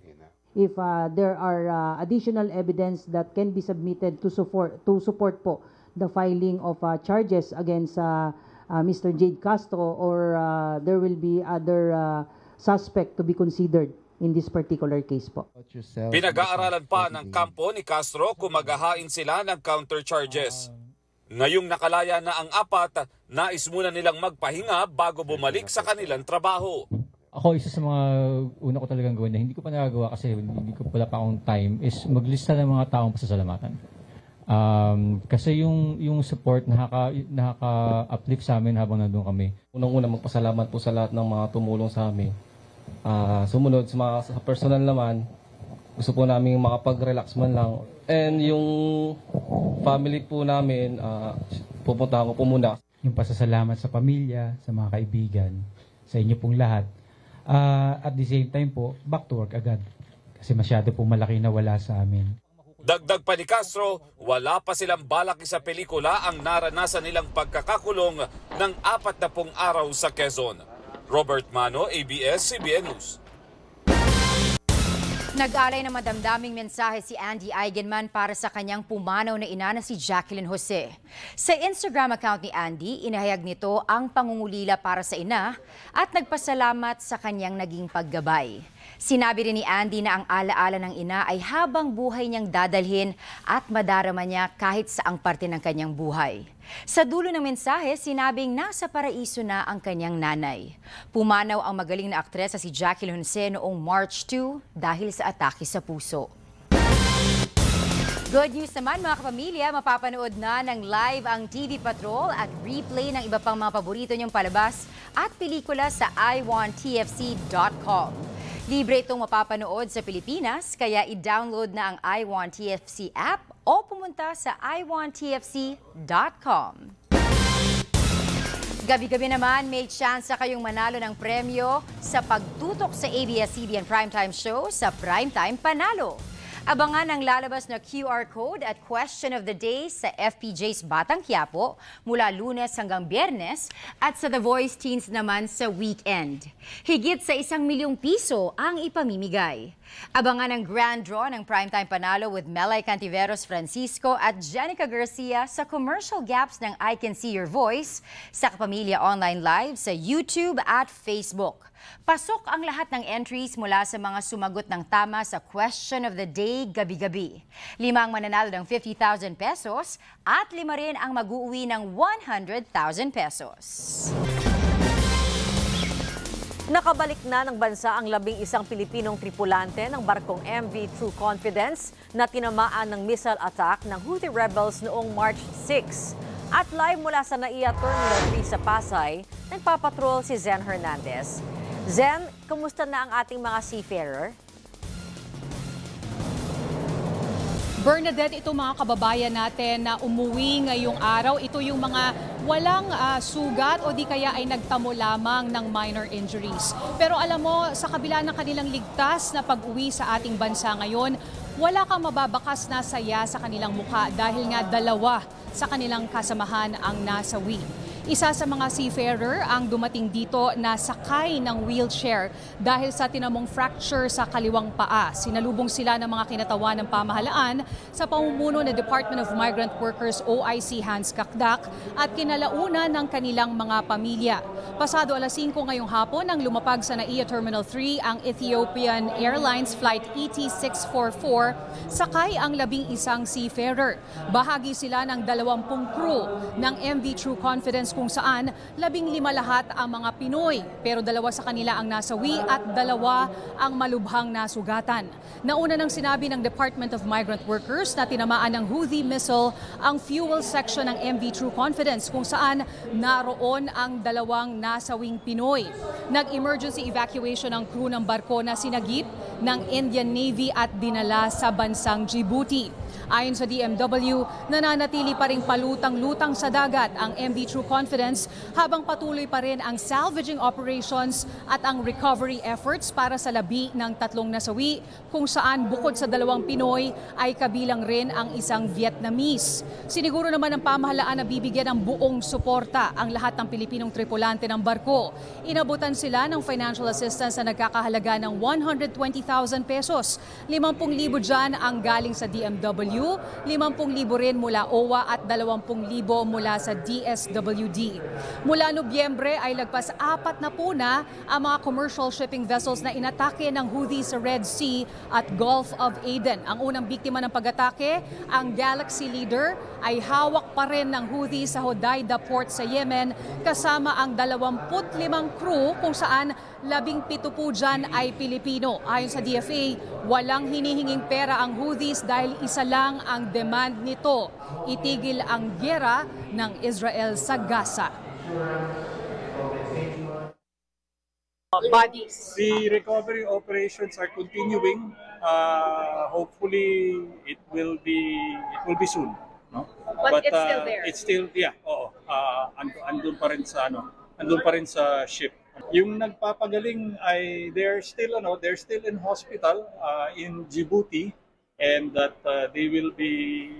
If there are additional evidence that can be submitted to support po the filing of charges against Mr. Jade Castro, or there will be other suspect to be considered in this particular case po. Pinag-aaralan pa ng kampo ni Castro kung maghahain sila ng counter charges. Ngayong nakalaya na ang 4, nais muna nilang magpahinga bago bumalik sa kanilang trabaho. Ako, isa sa mga una ko talagang gawin na hindi ko pa nagagawa kasi hindi ko pala pa akong time is maglista ng mga taong pasasalamatan. Kasi yung support nakaka-uplift sa amin habang nandun kami. Unang-una, magpasalamat po sa lahat ng mga tumulong sa amin. Sumunod sa mga sa personal naman, gusto po namin makapag-relax man lang. And yung family po namin, pupunta ko po muna. Yung pasasalamat sa pamilya, sa mga kaibigan, sa inyo pong lahat. At the same time po, back to work agad. Kasi masyado po malaki na wala sa amin. Dagdag pa ni Castro, wala pa silang balak sa pelikula ang naranasan nilang pagkakakulong ng 40 araw sa Quezon. Robert Mano, ABS-CBN News. Nag-alay na madamdaming mensahe si Andy Eigenman para sa kanyang pumanaw na ina na si Jacqueline Jose. Sa Instagram account ni Andy, inahayag nito ang pangungulila para sa ina at nagpasalamat sa kanyang naging paggabay. Sinabi rin ni Andy na ang alaala ng ina ay habang buhay niyang dadalhin at madarama niya kahit sa ang parte ng kanyang buhay. Sa dulo ng mensahe, sinabing nasa paraiso na ang kanyang nanay. Pumanaw ang magaling na aktresa si Jackie Honce noong March 2 dahil sa atake sa puso. Good news naman mga kapamilya, mapapanood na ng live ang TV Patrol at replay ng iba pang mga paborito niyong palabas at pelikula sa iwanttfc.com. Libre itong mapapanood sa Pilipinas, kaya i-download na ang iwanttfc app o pumunta sa iwanttfc.com. Gabi-gabi naman, may tsansa kayong manalo ng premyo sa pagtutok sa ABS-CBN Primetime Show sa Primetime Panalo. Abangan ang lalabas na QR code at question of the day sa FPJ's Batang Quiapo mula Lunes hanggang Biyernes at sa The Voice Teens naman sa weekend. Higit sa 1,000,000 piso ang ipamimigay. Abangan ang grand draw ng Primetime Panalo with Melay Cantiveros Francisco at Jenica Garcia sa commercial gaps ng I Can See Your Voice sa Kapamilya Online Live sa YouTube at Facebook. Pasok ang lahat ng entries mula sa mga sumagot ng tama sa Question of the Day gabi-gabi. 5 ang mananalo ng 50,000 pesos at 5 rin ang mag-uuwi ng 100,000 pesos. Nakabalik na ng bansa ang 11 Pilipinong tripulante ng barkong MV True Confidence na tinamaan ng missile attack ng Houthi rebels noong March 6. At live mula sa NAIA Terminal 3 sa Pasay, nagpapatrol si Zeann Hernandez. Zeann, kumusta na ang ating mga seafarer? Bernadette, ito mga kababayan natin na umuwi ngayong araw. Ito yung mga walang sugat o di kaya ay nagtamo lamang ng minor injuries. Pero alam mo, sa kabila ng kanilang ligtas na pag-uwi sa ating bansa ngayon, wala kang mababakas na saya sa kanilang mukha dahil nga 2 sa kanilang kasamahan ang nasawi. Isa sa mga seafarer ang dumating dito na sakay ng wheelchair dahil sa tinamong fracture sa kaliwang paa. Sinalubong sila ng mga kinatawan ng pamahalaan sa pamumuno ng Department of Migrant Workers OIC Hans Kakdak at kinalauna ng kanilang mga pamilya. Pasado 5:00 ngayong hapon nang lumapag sa NAIA Terminal 3 ang Ethiopian Airlines Flight ET644, sakay ang 11 seafarer. Bahagi sila ng 20 crew ng MV True Confidence kung saan 15 lahat ang mga Pinoy, pero 2 sa kanila ang nasawi at 2 ang malubhang nasugatan. Nauna nang sinabi ng Department of Migrant Workers na tinamaan ng Houthi missile ang fuel section ng MV True Confidence kung saan naroon ang 2 nasawing Pinoy. Nag-emergency evacuation ang crew ng barko na sinagip ng Indian Navy at dinala sa bansang Djibouti. Ayon sa DMW, nananatili pa rin palutang-lutang sa dagat ang MV True Confidence habang patuloy pa rin ang salvaging operations at ang recovery efforts para sa 13 nasawi kung saan bukod sa 2 Pinoy ay kabilang rin ang 1 Vietnamese. Siniguro naman ang pamahalaan na bibigyan ng buong suporta ang lahat ng Pilipinong tripulante ng barko. Inabutan sila ng financial assistance na nagkakahalaga ng 120,000 pesos. 50,000 dyan ang galing sa DMW, 50,000 rin mula OWA at 20,000 mula sa DSWD. Mula Nobyembre ay lagpas 40 na ang mga commercial shipping vessels na inatake ng Houthi sa Red Sea at Gulf of Aden. Ang unang biktima ng pag-atake, ang Galaxy Leader, ay hawak pa rin ng Houthi sa Hodeidah Port sa Yemen kasama ang 25 crew kung saan 17 po dyan ay Pilipino. Ayon sa DFA, walang hinihinging pera ang Houthis dahil isa lang ang demand nito, itigil ang giyera ng Israel sa Gaza. Bodies. The recovery operations are continuing. Hopefully, it will be soon. No? But it's still there. It's still, yeah. Oo. Andun pa rin sa ano. Andun pa rin sa ship. Yung nagpapagaling ay they're still in hospital in Djibouti, and that they will be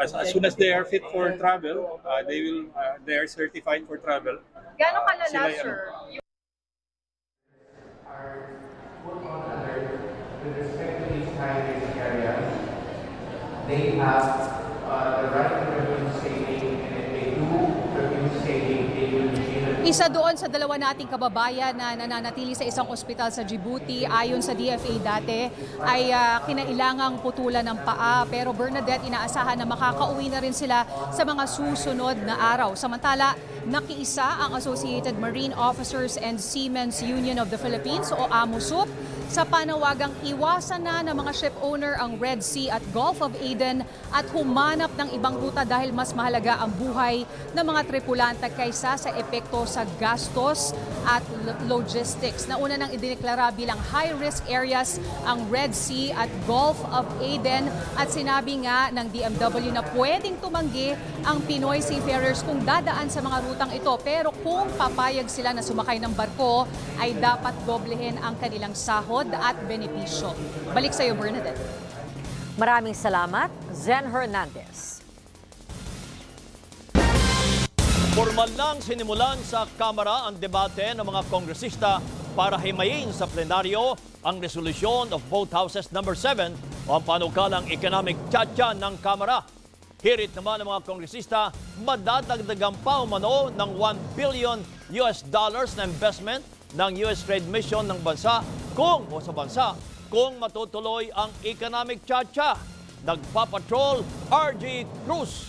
as soon as they are fit for travel, they are certified for travel. Gaano kalala, sir? With respect to these high-risk areas, they have the right to produce sailing, and if they do produce sailing, they will be given Isa doon sa dalawa nating kababayan na nananatili sa isang ospital sa Djibouti. Ayon sa DFA dati ay kinailangang putulan ng paa, pero Bernadette, inaasahan na makakauwi na rin sila sa mga susunod na araw. Samantala, nakiisa ang Associated Marine Officers and Seamen's Union of the Philippines o AMUSUP sa panawagang iwasan na ng mga ship owner ang Red Sea at Gulf of Aden at humanap ng ibang ruta dahil mas mahalaga ang buhay ng mga tripulante kaysa sa epekto sa gastos at logistics. Nauna nang idineklara bilang high-risk areas ang Red Sea at Gulf of Aden, at sinabi nga ng DMW na pwedeng tumanggi ang Pinoy seafarers kung dadaan sa mga rutang ito, pero kung papayag sila na sumakay ng barko ay dapat doblehin ang kanilang sahod at benepisyo. Balik sa iyo, Bernadette. Maraming salamat, Zen Hernandez. Formal lang sinimulan sa Kamara ang debate ng mga kongresista para himayin sa plenaryo ang resolusyon of both houses number 7 o ang panukalang economic cha-cha ng Kamara. Hirit naman ng mga kongresista, madadagdagan pa umano ng $1 billion na investment ng U.S. Trade Mission ng bansa kung matutuloy ang economic cha-cha. Nagpapatrol, R.G. Cruz.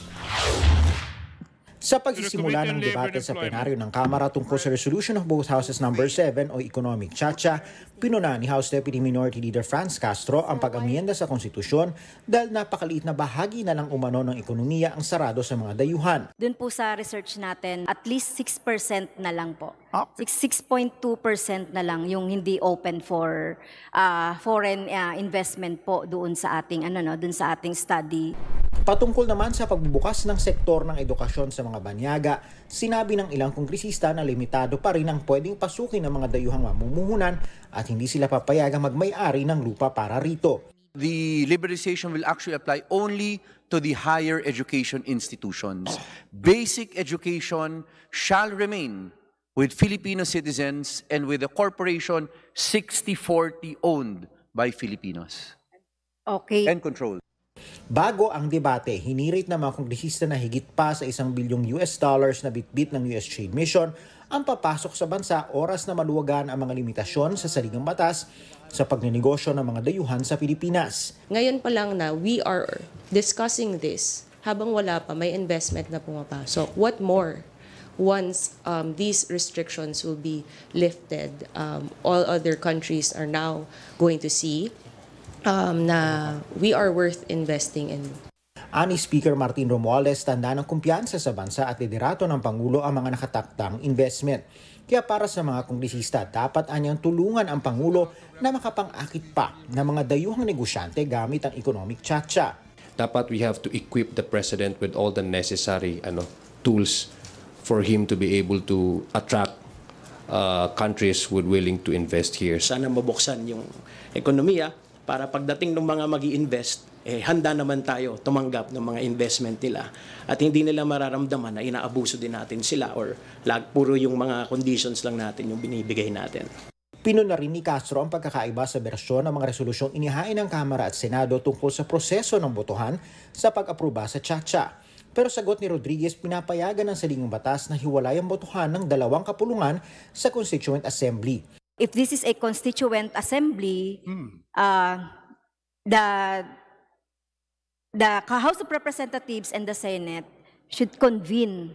Sa pagsisimula ng debate sa plenaryo ng Kamara tungkol sa Resolution of Both Houses No. 7 o Economic Cha-Cha, pinuna ni House Deputy Minority Leader Franz Castro ang pag-amyenda sa konstitusyon dahil napakaliit na bahagi na lang umano ng ekonomiya ang sarado sa mga dayuhan. Doon po sa research natin, at least 6% na lang po. 6.2% na lang yung hindi open for foreign investment po doon sa ating doon sa ating study. Patungkol naman sa pagbubukas ng sektor ng edukasyon sa mga banyaga, sinabi ng ilang kongresista na limitado pa rin ang pwedeng pasukin ng mga dayuhang mamumuhunan at hindi sila papayagang magmay-ari ng lupa para rito. The liberalization will actually apply only to the higher education institutions. Basic education shall remain with Filipino citizens and with the corporation 60/40 owned by Filipinos and controlled. Bago ang debate, hinirit ng mga kongresista na higit pa sa $1 billion na bitbit ng US Trade Mission ang papasok sa bansa oras na maluwagan ang mga limitasyon sa saligang batas sa pagnenegosyo ng mga dayuhan sa Pilipinas. Ngayon pa lang na we are discussing this, habang wala pa may investment na pumapasok. What more? Once these restrictions will be lifted, all other countries are now going to see na we are worth investing in. Ani Speaker Martin Romualdez, tanda ng kumpiyansa sa bansa at liderato ng Pangulo ang mga nakataktang investment. Kaya para sa mga kongresista, dapat anyang tulungan ang Pangulo na makapang-akit pa ng mga dayuhang negosyante gamit ang economic cha-cha. Dapat we have to equip the President with all the necessary tools for him to be able to attract countries who are willing to invest here. Sana mabuksan yung ekonomiya para pagdating ng mga mag-i-invest, handa naman tayo tumanggap ng mga investment nila at hindi nila mararamdaman na inaabuso din natin sila or puro yung mga conditions lang natin yung binibigay natin. Pinuna rin ni Castro ang pagkakaiba sa bersyon ng mga resolusyong inihain ng Kamara at Senado tungkol sa proseso ng botohan sa pag-aproba sa cha-cha. Pero sagot ni Rodriguez, pinapayagan ng saligang batas na hiwalay ang botohan ng dalawang kapulungan sa Constituent Assembly. If this is a constituent assembly, the House of Representatives and the Senate should convene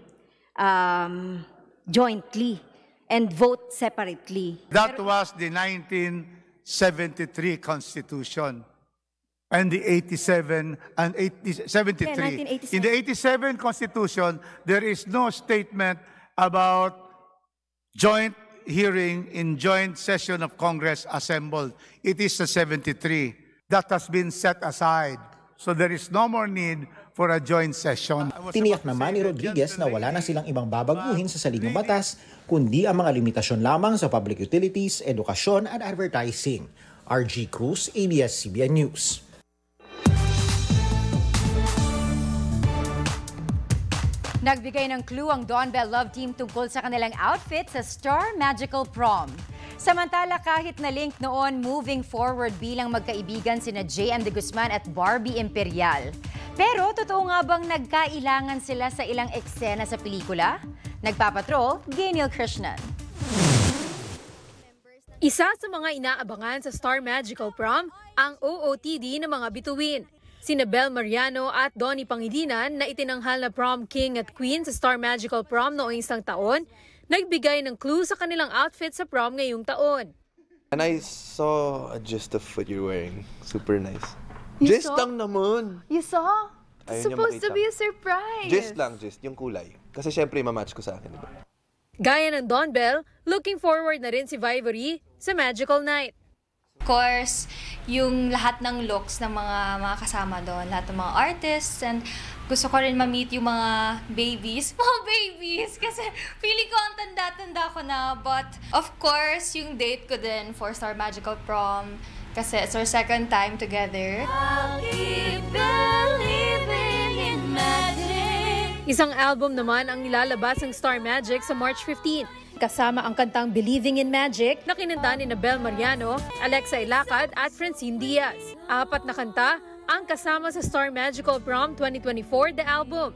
jointly and vote separately. That was the 1973 Constitution and the 73. Yeah, in the 87 Constitution, there is no statement about joint hearing in joint session of Congress assembled. It is the 73 that has been set aside. So there is no more need for a joint session. Tiniyak naman ni Rodriguez na wala na silang ibang babaguhin sa saligang batas, kundi ang mga limitasyon lamang sa public utilities, edukasyon at advertising. RG Cruz, ABS-CBN News. Nagbigay ng clue ang Dawn Bell Love Team tungkol sa kanilang outfit sa Star Magical Prom. Samantala, kahit na link noon, moving forward bilang magkaibigan sina JM De Guzman at Barbie Imperial. Pero totoo nga bang nagkailangan sila sa ilang eksena sa pelikula? Nagpapatrol, Gaynil Krishnan. Isa sa mga inaabangan sa Star Magical Prom ang OOTD ng mga bituin. Sina Bel Mariano at Donnie Pangilinan na itinanghal na prom king at queen sa Star Magical Prom noong isang taon, nagbigay ng clue sa kanilang outfit sa prom ngayong taon. And I saw just the foot you're wearing. Super nice. Just lang naman. You saw? It's supposed to be a surprise. Just lang, just yung kulay. Kasi syempre mamatch ko sa akin, diba? Gaya ng Don Bell, looking forward na rin si Vivory sa Magical Night. Of course, yung lahat ng looks ng mga kasama doon, lahat ng mga artists, and gusto ko rin ma-meet yung mga babies. Mga babies! Kasi feeling ko ang tanda-tanda ko na, but of course, yung date ko din for Star Magical Prom, kasi it's our second time together. I'll keep believing in magic. Isang album naman ang nilalabas ng Star Magic sa March 15, kasama ang kantang Believing in Magic na kinanta ni Bel Mariano, Alexa Ilacad at Francine Diaz. Apat na kanta ang kasama sa Star Magical Prom 2024 The Album.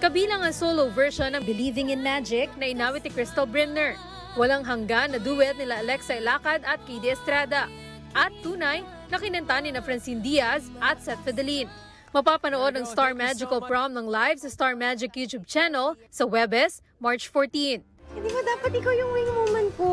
Kabilang ang solo version ng Believing in Magic na inawit ni Crystal Brynner. Walang hanggan na duet nila Alexa Ilacad at Katie Estrada. At Tunay na kinanta ni Francine Diaz at Seth Fidelin. Mapapanood ang Star Magical Prom ng live sa Star Magic YouTube channel sa Webes, March 14. Hindi mo dapat ikaw yung wing woman ko.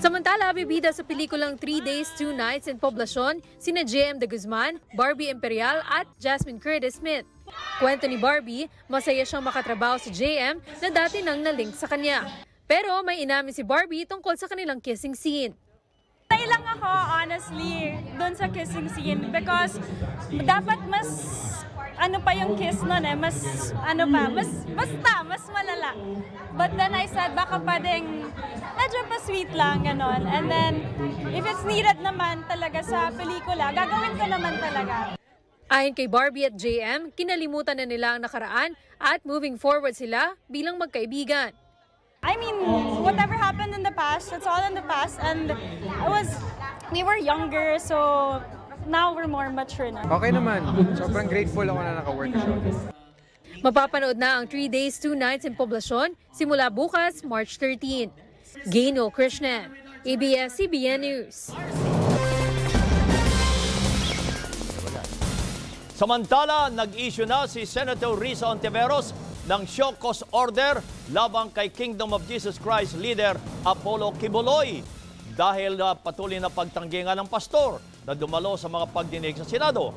Samantala, bibida sa pelikulang 3 Days, 2 Nights in Poblacion, sina JM De Guzman, Barbie Imperial at Jasmine Curtis-Smith. Kwento ni Barbie, masaya siyang makatrabaho si JM na dati nang nalink sa kanya. Pero may inamin si Barbie tungkol sa kanilang kissing scene. Patay lang ako, honestly, doon sa kissing scene because dapat mas ano pa yung kiss noon eh, mas ano pa, mas malala. But then I said baka pwedeng medyo pa sweet lang ganon. And then if it's needed naman talaga sa pelikula, gagawin ko naman talaga. Ayon kay Barbie at JM, kinalimutan na nila ang nakaraan at moving forward sila bilang magkaibigan. I mean, whatever happened in the past, it's all in the past, and we were younger, so now we're more mature na. Okay naman. Sobrang grateful ako na naka-work sa showbiz. Mapapanood na ang 3 Days, 2 Nights in Poblacion simula bukas, March 13. Gaynil Krishnan, ABS-CBN News. Samantala, nag-issue na si Senator Risa Ontiveros ng show cause order labang kay Kingdom of Jesus Christ leader Apollo Kibuloy dahil patuloy na pagtanggi ng pastor na dumalo sa mga pagdinig sa Senado.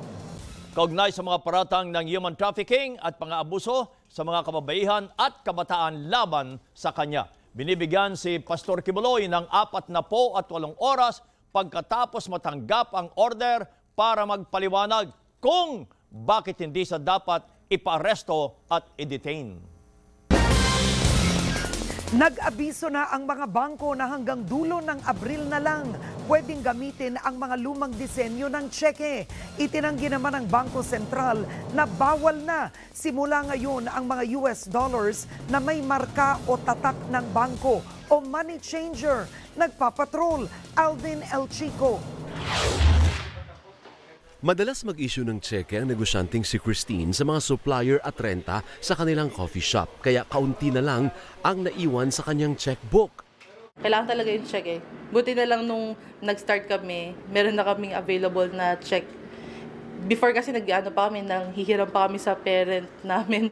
Kaugnay sa mga paratang ng human trafficking at pang-aabuso sa mga kababaihan at kabataan laban sa kanya. Binibigyan si Pastor Kibuloy ng 48 oras pagkatapos matanggap ang order para magpaliwanag kung bakit hindi sa dapat ipa-aresto at i-detain. Nag-abiso na ang mga bangko na hanggang dulo ng Abril na lang pwedeng gamitin ang mga lumang disenyo ng tseke. Itinanggi naman ng Bangko Sentral na bawal na simula ngayon ang mga US dollars na may marka o tatak ng bangko o money changer. Nagpapatrol, Alvin El Chico. Madalas mag-issue ng tseke ang negosyanteng si Christine sa mga supplier at renta sa kanilang coffee shop. Kaya kaunti na lang ang naiwan sa kanyang checkbook. Kailangan talaga yung tseke. Buti na lang nung nag-start kami, meron na kaming available na check. Before kasi nag-ano pa kami, nanghihiram pa kami sa parent namin.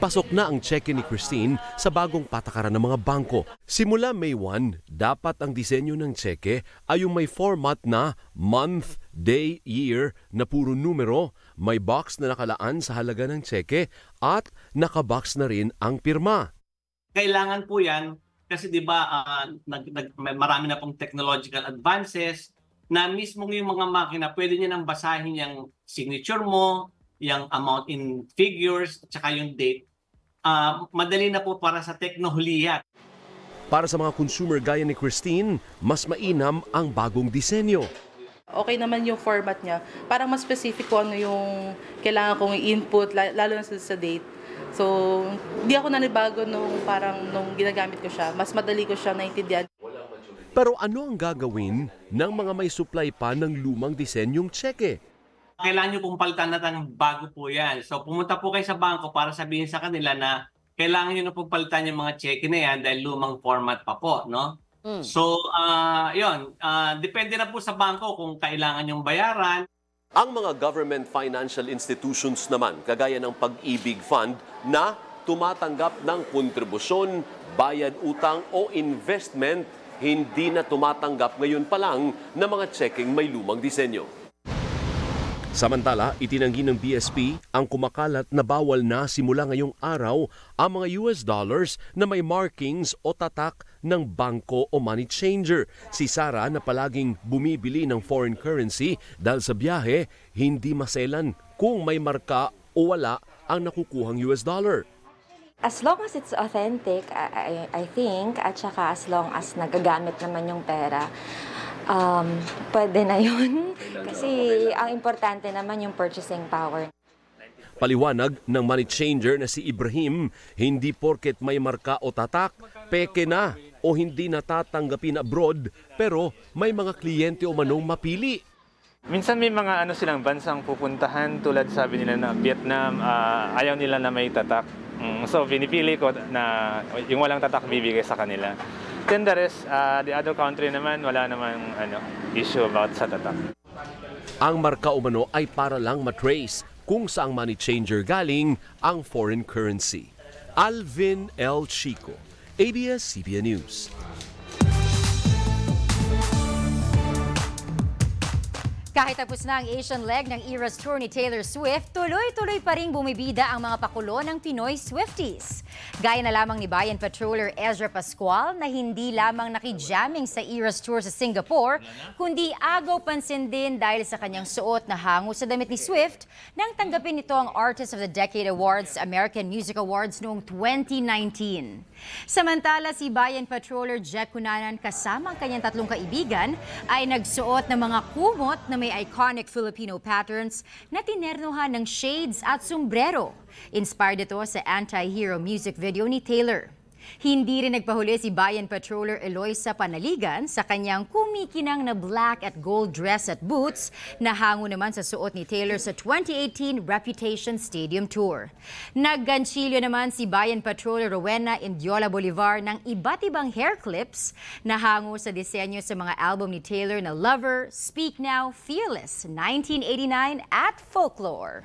Pasok na ang tseke ni Christine sa bagong patakaran ng mga bangko. Simula May 1, dapat ang disenyo ng tseke ay yung may format na month, day, year na puro numero, may box na nakalaan sa halaga ng tseke at nakabox na rin ang pirma. Kailangan po yan kasi di ba marami na pong technological advances na mismo yung mga makina pwede niya nang basahin yung signature mo, yung amount in figures at saka yung date. Madali na po para sa teknohuliya. Para sa mga consumer gaya ni Christine, mas mainam ang bagong disenyo. Okay naman yung format niya. Parang mas specific ko ano yung kailangan kong i-input, lalo na sa date. So, hindi ako nanibago nung ginagamit ko siya. Mas madali ko siya naintindihan. Pero ano ang gagawin ng mga may supply pa ng lumang disenyong tseke? Kailangan nyo pong palitan natin ng bago po yan. So pumunta po kayo sa bangko para sabihin sa kanila na kailangan nyo na pong palitan yung mga cheque na yan dahil lumang format pa po, no? Mm. So, yun, depende na po sa bangko kung kailangan yung bayaran. Ang mga government financial institutions naman, kagaya ng Pag-ibig Fund, na tumatanggap ng kontribusyon, bayad utang o investment, hindi na tumatanggap ngayon pa lang ng mga checking may lumang disenyo. Samantala, itinanggi ng BSP ang kumakalat na bawal na simula ngayong araw ang mga US dollars na may markings o tatak ng bangko o money changer. Si Sara na palaging bumibili ng foreign currency dahil sa biyahe, hindi maselan kung may marka o wala ang nakukuhang US dollar. As long as it's authentic, I think, at saka as long as nagagamit naman yung pera, pwede na yun kasi ang importante naman yung purchasing power. Paliwanag ng money changer na si Ibrahim, hindi porket may marka o tatak, peke na o hindi natatanggapin abroad, pero may mga kliyente o manong mapili. Minsan may mga silang bansang pupuntahan tulad sabi nila na Vietnam, ayaw nila na may tatak. So pinipili ko na yung walang tatak bibigay sa kanila. Then the rest, the other country naman, wala namang issue about sa tatak. Ang marka umano ay para lang matrace kung saang money changer galing ang foreign currency. Alvin L. Chico, ABS-CBN News. Kahit tapos na ang Asian leg ng Eras Tour ni Taylor Swift, tuloy-tuloy pa rin bumibida ang mga pakulo ng Pinoy Swifties. Gaya na lamang ni Bayan Patroller Ezra Pascual na hindi lamang nakijamming sa Eras Tour sa Singapore, kundi agaw pansin din dahil sa kanyang suot na hango sa damit ni Swift nang tanggapin nito ang Artist of the Decade Awards, American Music Awards noong 2019. Samantala si Bayan Patroller Jack Cunanan kasama ang kanyang tatlong kaibigan ay nagsuot ng mga kumot na may iconic Filipino patterns na tinernuhan ng shades at sombrero. Inspired ito sa anti-hero music video ni Taylor. Hindi rin nagpahuli si Bayan Patroller Eloisa Panaligan sa kanyang kumikinang na black at gold dress at boots na hango naman sa suot ni Taylor sa 2018 Reputation Stadium Tour. Nagganchilyo naman si Bayan Patroller Rowena Indiola Bolivar ng iba't ibang hair clips na hango sa disenyo sa mga album ni Taylor na Lover, Speak Now, Fearless, 1989 at Folklore.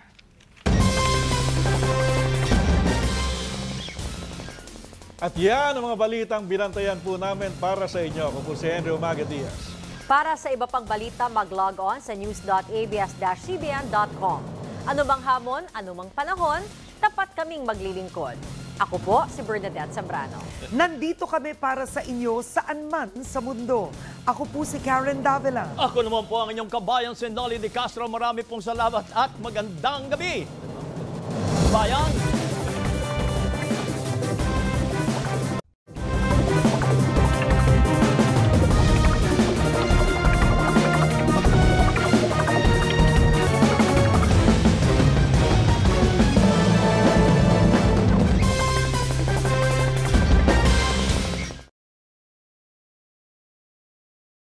At yan ang mga balitang binantayan po namin para sa inyo. Ako po si Henry Umaga Diaz. Para sa iba pang balita, mag-log on sa news.abs-cbn.com. Ano bang hamon, anumang panahon, tapat kaming maglilingkod. Ako po si Bernadette Zambrano. Nandito kami para sa inyo saan man sa mundo. Ako po si Karen Davila. Ako naman po ang inyong kabayan si Nolly De Castro. Marami pong salamat at magandang gabi. Bayan!